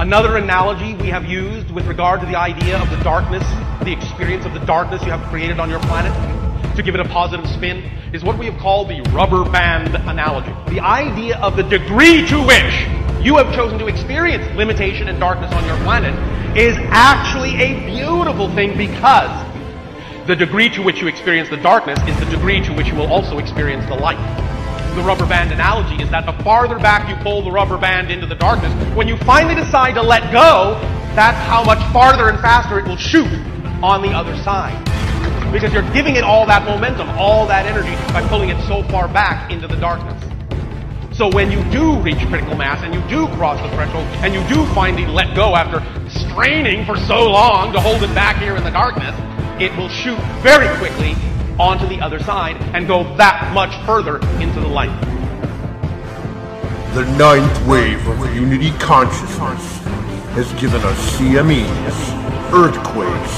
Another analogy we have used with regard to the idea of the darkness, the experience of the darkness you have created on your planet, to give it a positive spin, is what we have called the rubber band analogy. The idea of the degree to which you have chosen to experience limitation and darkness on your planet is actually a beautiful thing, because the degree to which you experience the darkness is the degree to which you will also experience the light. The rubber band analogy is that the farther back you pull the rubber band into the darkness, when you finally decide to let go, that's how much farther and faster it will shoot on the other side. Because you're giving it all that momentum, all that energy, by pulling it so far back into the darkness. So when you do reach critical mass and you do cross the threshold and you do finally let go after straining for so long to hold it back here in the darkness, it will shoot very quickly onto the other side and go that much further into the light. The ninth wave of unity consciousness has given us C M Es, earthquakes,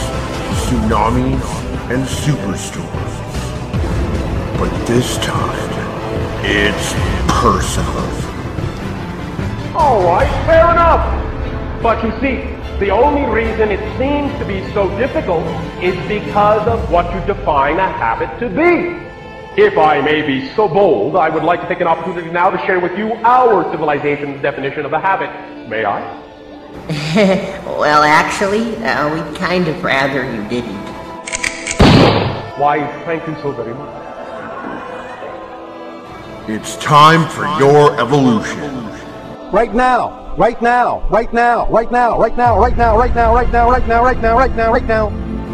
tsunamis, and superstorms. But this time, it's personal. All right, fair enough. But you see, the only reason it seems to be so difficult is because of what you define a habit to be. If I may be so bold, I would like to take an opportunity now to share with you our civilization's definition of a habit. May I? Well, actually, uh, we'd kind of rather you didn't. Why, thank you so very much. It's time for your evolution. Right now. Right now, right now, right now, right now, right now, right now, right now, right now, right now, right now, right now.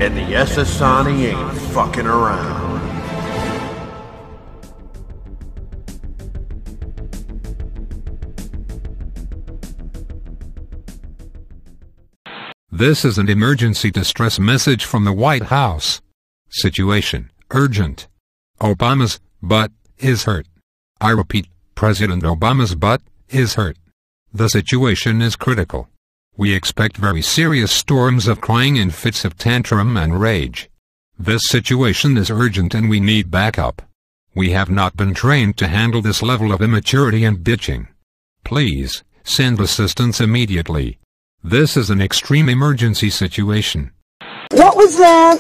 And the S S Ani ain't fucking around. This is an emergency distress message from the White House. Situation urgent. Obama's butt is hurt. I repeat, President Obama's butt is hurt. The situation is critical. We expect very serious storms of crying and fits of tantrum and rage. This situation is urgent and we need backup. We have not been trained to handle this level of immaturity and bitching. Please, send assistance immediately. This is an extreme emergency situation. What was that?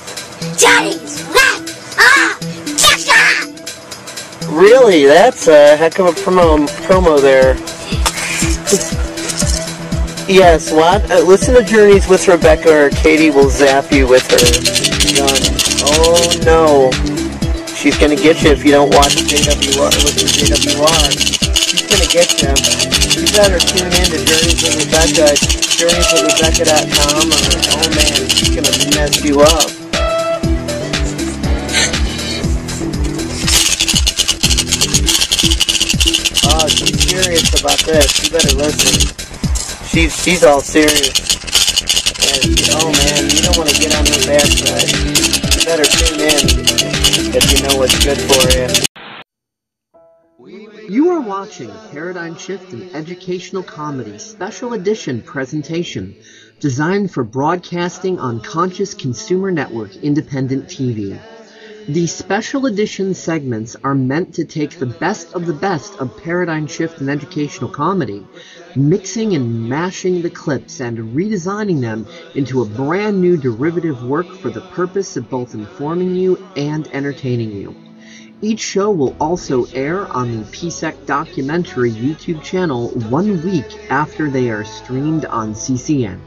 Johnny's back! Ah! Gotcha! Really? That's a heck of a promo, promo there. Yes, what? Uh, listen to Journeys with Rebecca, or Katie will zap you with her gun. Oh no. She's gonna get you if you don't watch J W R. Listen to J W R. She's gonna get you. You better tune in to Journeys with Rebecca, journeys with rebecca dot com, or oh man, she's gonna mess you up. Oh, she's serious about this. You better listen. She's, she's all serious. And, oh man, you don't want to get on her bad side. You better tune in if you know what's good for you. You are watching Paradigm Shift and Educational Comedy Special Edition presentation, designed for broadcasting on Conscious Consumer Network Independent T V. The Special Edition segments are meant to take the best of the best of Paradigm Shift and Educational Comedy, mixing and mashing the clips and redesigning them into a brand new derivative work for the purpose of both informing you and entertaining you. Each show will also air on the P S E C documentary YouTube channel one week after they are streamed on C C N.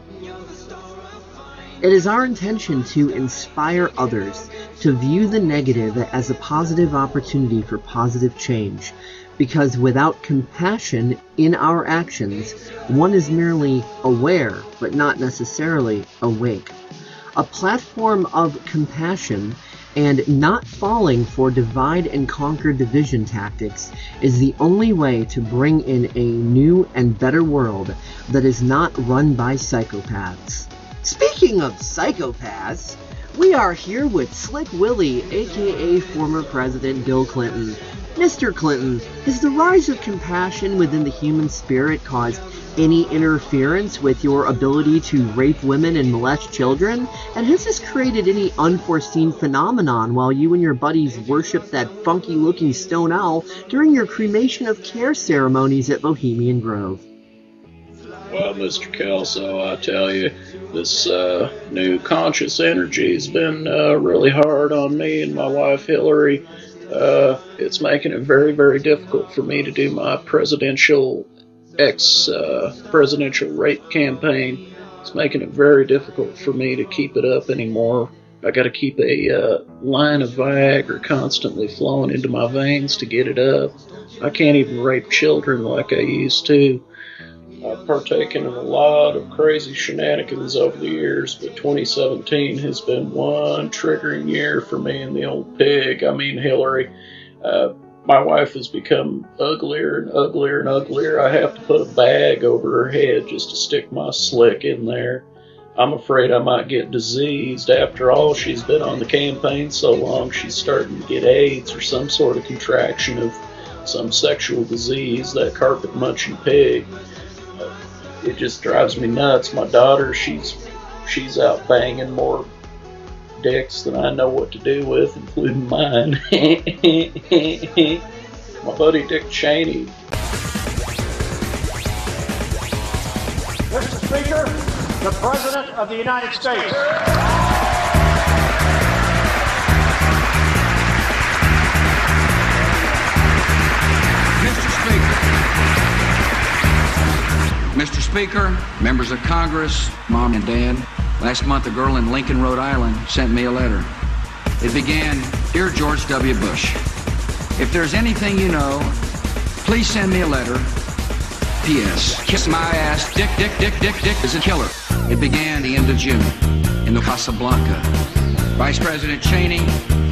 It is our intention to inspire others to view the negative as a positive opportunity for positive change, because without compassion in our actions, one is merely aware, but not necessarily awake. A platform of compassion and not falling for divide and conquer division tactics is the only way to bring in a new and better world that is not run by psychopaths. Speaking of psychopaths, we are here with Slick Willie, aka former President Bill Clinton. Mister Clinton, has the rise of compassion within the human spirit caused any interference with your ability to rape women and molest children? And has this created any unforeseen phenomenon while you and your buddies worship that funky-looking stone owl during your cremation of care ceremonies at Bohemian Grove? Well, Mister Kelso, I tell you, this uh, new conscious energy has been uh, really hard on me and my wife, Hillary. Uh, it's making it very, very difficult for me to do my presidential, ex-presidential uh, rape campaign. It's making it very difficult for me to keep it up anymore. I got to keep a uh, line of Viagra constantly flowing into my veins to get it up. I can't even rape children like I used to. I've partaken in a lot of crazy shenanigans over the years, but twenty seventeen has been one triggering year for me and the old pig. I mean, Hillary. Uh, my wife has become uglier and uglier and uglier. I have to put a bag over her head just to stick my slick in there. I'm afraid I might get diseased. After all, she's been on the campaign so long, she's starting to get AIDS or some sort of contraction of some sexual disease, that carpet-munching pig. It just drives me nuts. My daughter, she's she's out banging more dicks than I know what to do with, including mine. My buddy Dick Cheney. Mister Speaker, the President of the United States. Mister Speaker. Mister Speaker, members of Congress, Mom and Dad, last month a girl in Lincoln, Rhode Island sent me a letter. It began, "Dear George W. Bush, if there's anything you know, please send me a letter. P S Kiss my ass, Dick, Dick, Dick, Dick, Dick is a killer." It began the end of June in the Casablanca. Vice President Cheney,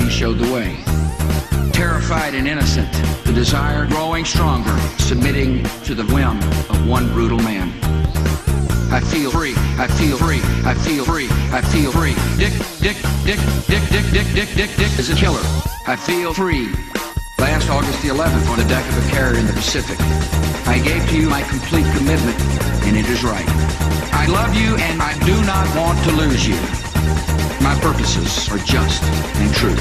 he showed the way. Terrified and innocent, the desire growing stronger, submitting to the whim of one brutal man. I feel free, I feel free, I feel free, I feel free. Dick, Dick, Dick, Dick, Dick, Dick, Dick, Dick, Dick is a killer. I feel free. Last August the eleventh on the deck of a carrier in the Pacific, I gave to you my complete commitment, and it is right. I love you and I do not want to lose you. My purposes are just and true.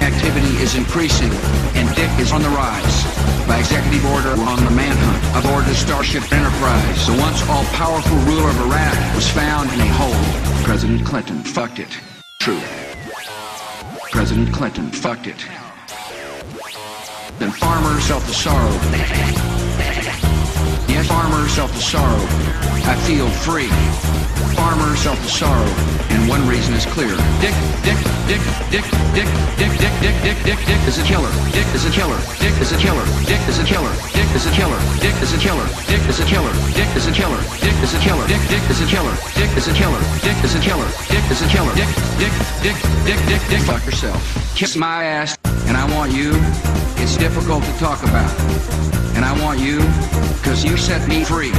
Activity is increasing, and Dick is on the rise. By executive order, we're on the manhunt aboard the Starship Enterprise. The once all-powerful ruler of Iraq was found in a hole. President Clinton fucked it. True. President Clinton fucked it. Then farmers felt the sorrow. Yes, farmers felt the sorrow. I feel free. Farmers felt the sorrow, and one reason is clear. Dick, Dick, Dick, Dick, Dick, Dick, Dick, Dick, Dick, Dick, Dick is a killer. Dick is a killer. Dick is a killer. Dick is a killer. Dick is a killer. Dick is a killer. Dick is a killer. Dick is a killer. Dick is a killer. Dick, Dick is a killer. Dick is a killer. Dick is a killer. Dick is a killer. Dick, Dick, Dick, Dick, Dick, Dick. Fuck yourself. Kiss my ass, and I want you. It's difficult to talk about, and I want you, 'cause you set me free,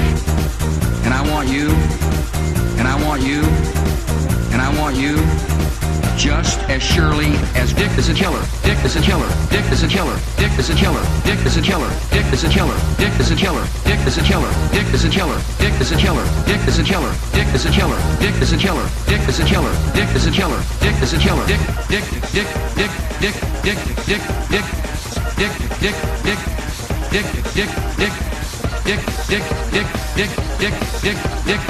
and I want you. And I want you, and I want you, just as surely as Dick is a killer. Dick is a killer. Dick is a killer. Dick is a killer. Dick is a killer. Dick is a killer. Dick is a killer. Dick is a killer. Dick is a killer. Dick is a killer. Dick is a killer. Dick is a killer. Dick is a killer. Dick is a killer. Dick is a killer. Dick is a killer. Dick, Dick, Dick, Dick, Dick, Dick, Dick, Dick, Dick, Dick, Dick, Dick, Dick, Dick, Dick, Dick, Dick, Dick, Dick, Dick.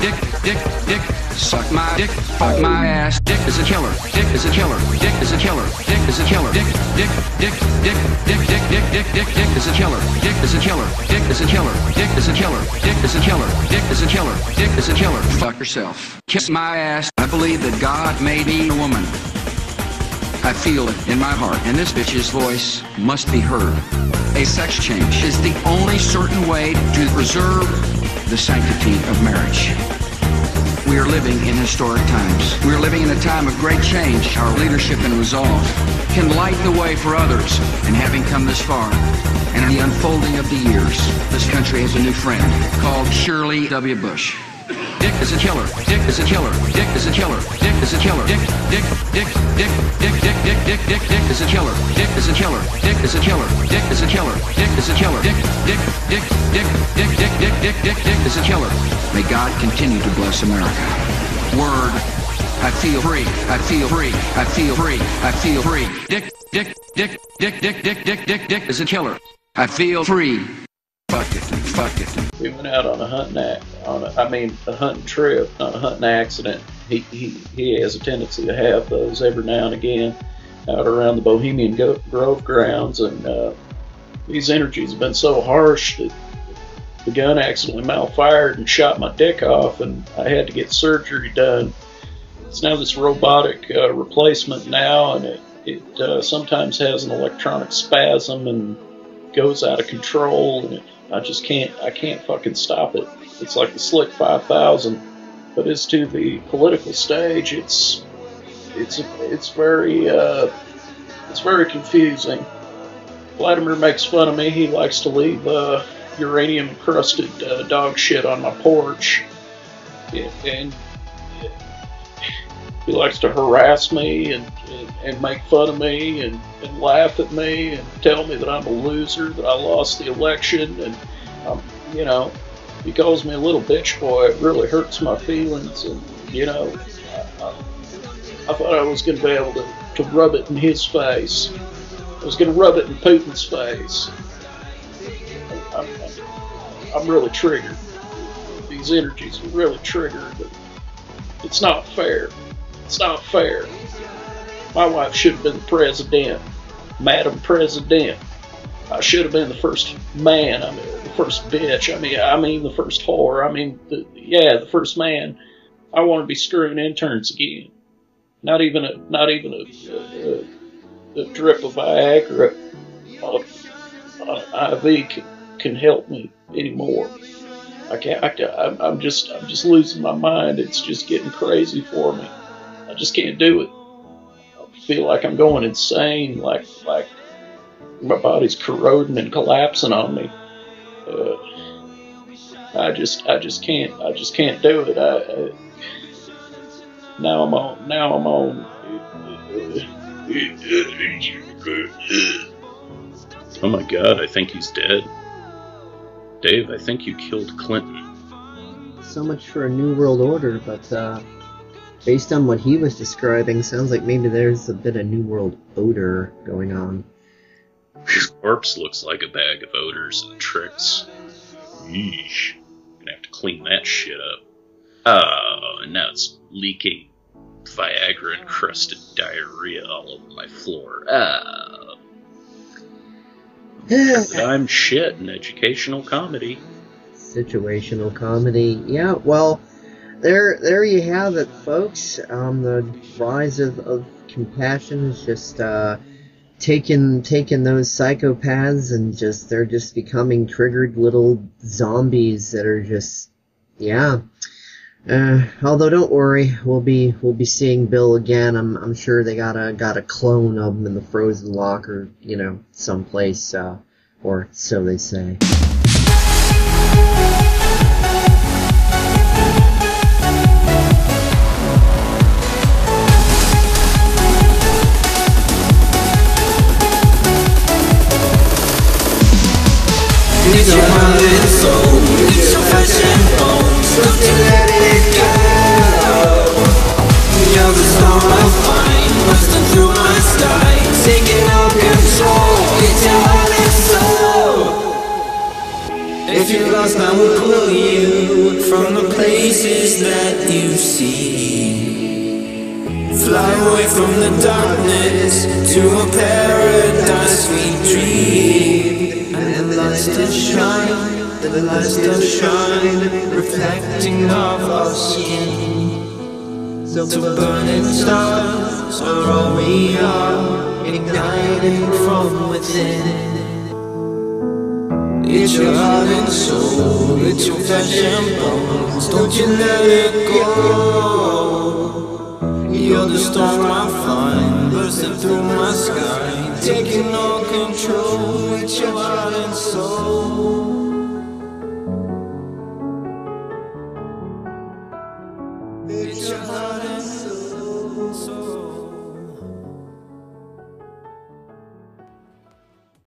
dick, dick, dick, suck my dick, fuck my ass, dick is a killer, dick is a killer, dick is a killer, dick is a killer, dick, dick, dick, dick, dick, dick, dick, dick, dick, dick is a killer, dick is a killer, dick is a killer, dick is a killer, dick is a killer, dick is a killer, dick is a killer, fuck yourself, kiss my ass. I believe that God made me a woman. I feel it in my heart, and this bitch's voice must be heard. A sex change is the only certain way to preserve the sanctity of marriage. We are living in historic times. We are living in a time of great change. Our leadership and resolve can light the way for others. And having come this far, and in the unfolding of the years, this country has a new friend called Shirley W. Bush. Dick is a killer, dick is a killer, dick is a killer, dick is a killer, dick, dick, dick, dick, dick, dick, dick, dick, dick, dick is a killer, dick is a killer, dick is a killer, dick is a killer, dick is a killer, dick, dick, dick, dick, dick, dick, dick, dick, dick, dick is a killer. May God continue to bless America. Word. I feel free, I feel free, I feel free, I feel free. Dick, dick, dick, dick, dick, dick, dick, dick, dick is a killer. I feel free. Fuck it, fuck it. We went out on a hunting act, on a, I mean, a hunting trip, not a hunting accident. He, he, he has a tendency to have those every now and again out around the Bohemian Grove grounds, and uh, these energies have been so harsh that the gun accidentally malfired and shot my dick off, and I had to get surgery done. It's now this robotic uh, replacement now, and it, it uh, sometimes has an electronic spasm and goes out of control, and it, I just can't, I can't fucking stop it. It's like the Slick five thousand, but as to the political stage, it's, it's, it's very, uh, it's very confusing. Vladimir makes fun of me. He likes to leave uh, uranium-crusted uh, dog shit on my porch, yeah, and yeah, he likes to harass me and, and, and make fun of me and, and laugh at me and tell me that I'm a loser, that I lost the election, and um, you know, he calls me a little bitch boy. It really hurts my feelings, and you know, I, I, I thought I was going to be able to, to rub it in his face. I was going to rub it in Putin's face. I, I, I'm really triggered. These energies are really triggered, but it's not fair. It's not fair. My wife should have been the president, Madam President. I should have been the first man. I mean, the first bitch. I mean, I mean the first whore. I mean, the, yeah, the first man. I want to be screwing interns again. Not even a, not even a, a, a drip of Viagra on an I V can, can help me anymore. I can't. I, I'm, I'm just, I'm just losing my mind. It's just getting crazy for me. I just can't do it. Feel like I'm going insane, like like my body's corroding and collapsing on me. Uh, I just I just can't I just can't do it. I, I, now I'm on now I'm on. Oh my God! I think he's dead. Dave, I think you killed Clinton. So much for a New World Order, but. Uh... Based on what he was describing, sounds like maybe there's a bit of New World odor going on. His corpse looks like a bag of odors and tricks. Yeesh. Gonna have to clean that shit up. Oh, and now it's leaking Viagra-encrusted diarrhea all over my floor. Oh. I'm shit in educational comedy. Situational comedy. Yeah, well... There, there you have it, folks. Um, the rise of, of compassion is just uh, taking taking those psychopaths, and just they're just becoming triggered little zombies that are just, yeah. Uh, although don't worry, we'll be we'll be seeing Bill again. I'm I'm sure they got a got a clone of him in the frozen locker, you know, someplace, uh, or so they say. It's your heart and soul, it's your flesh and bones, nothing that it go. You're the star I find, busting through my sky, taking no control, it's your heart and soul. If you're lost, I will pull you from the places that you've seen. Fly away from the darkness to a paradise we dream. And the lights still shine, the lights still shine, reflecting off our skin. So burning stars are all we are, igniting from within. It's your heart and soul, it's your flesh and bones, don't you let it go. You're the storm I find, bursting through my sky, taking no control, it's your heart and soul.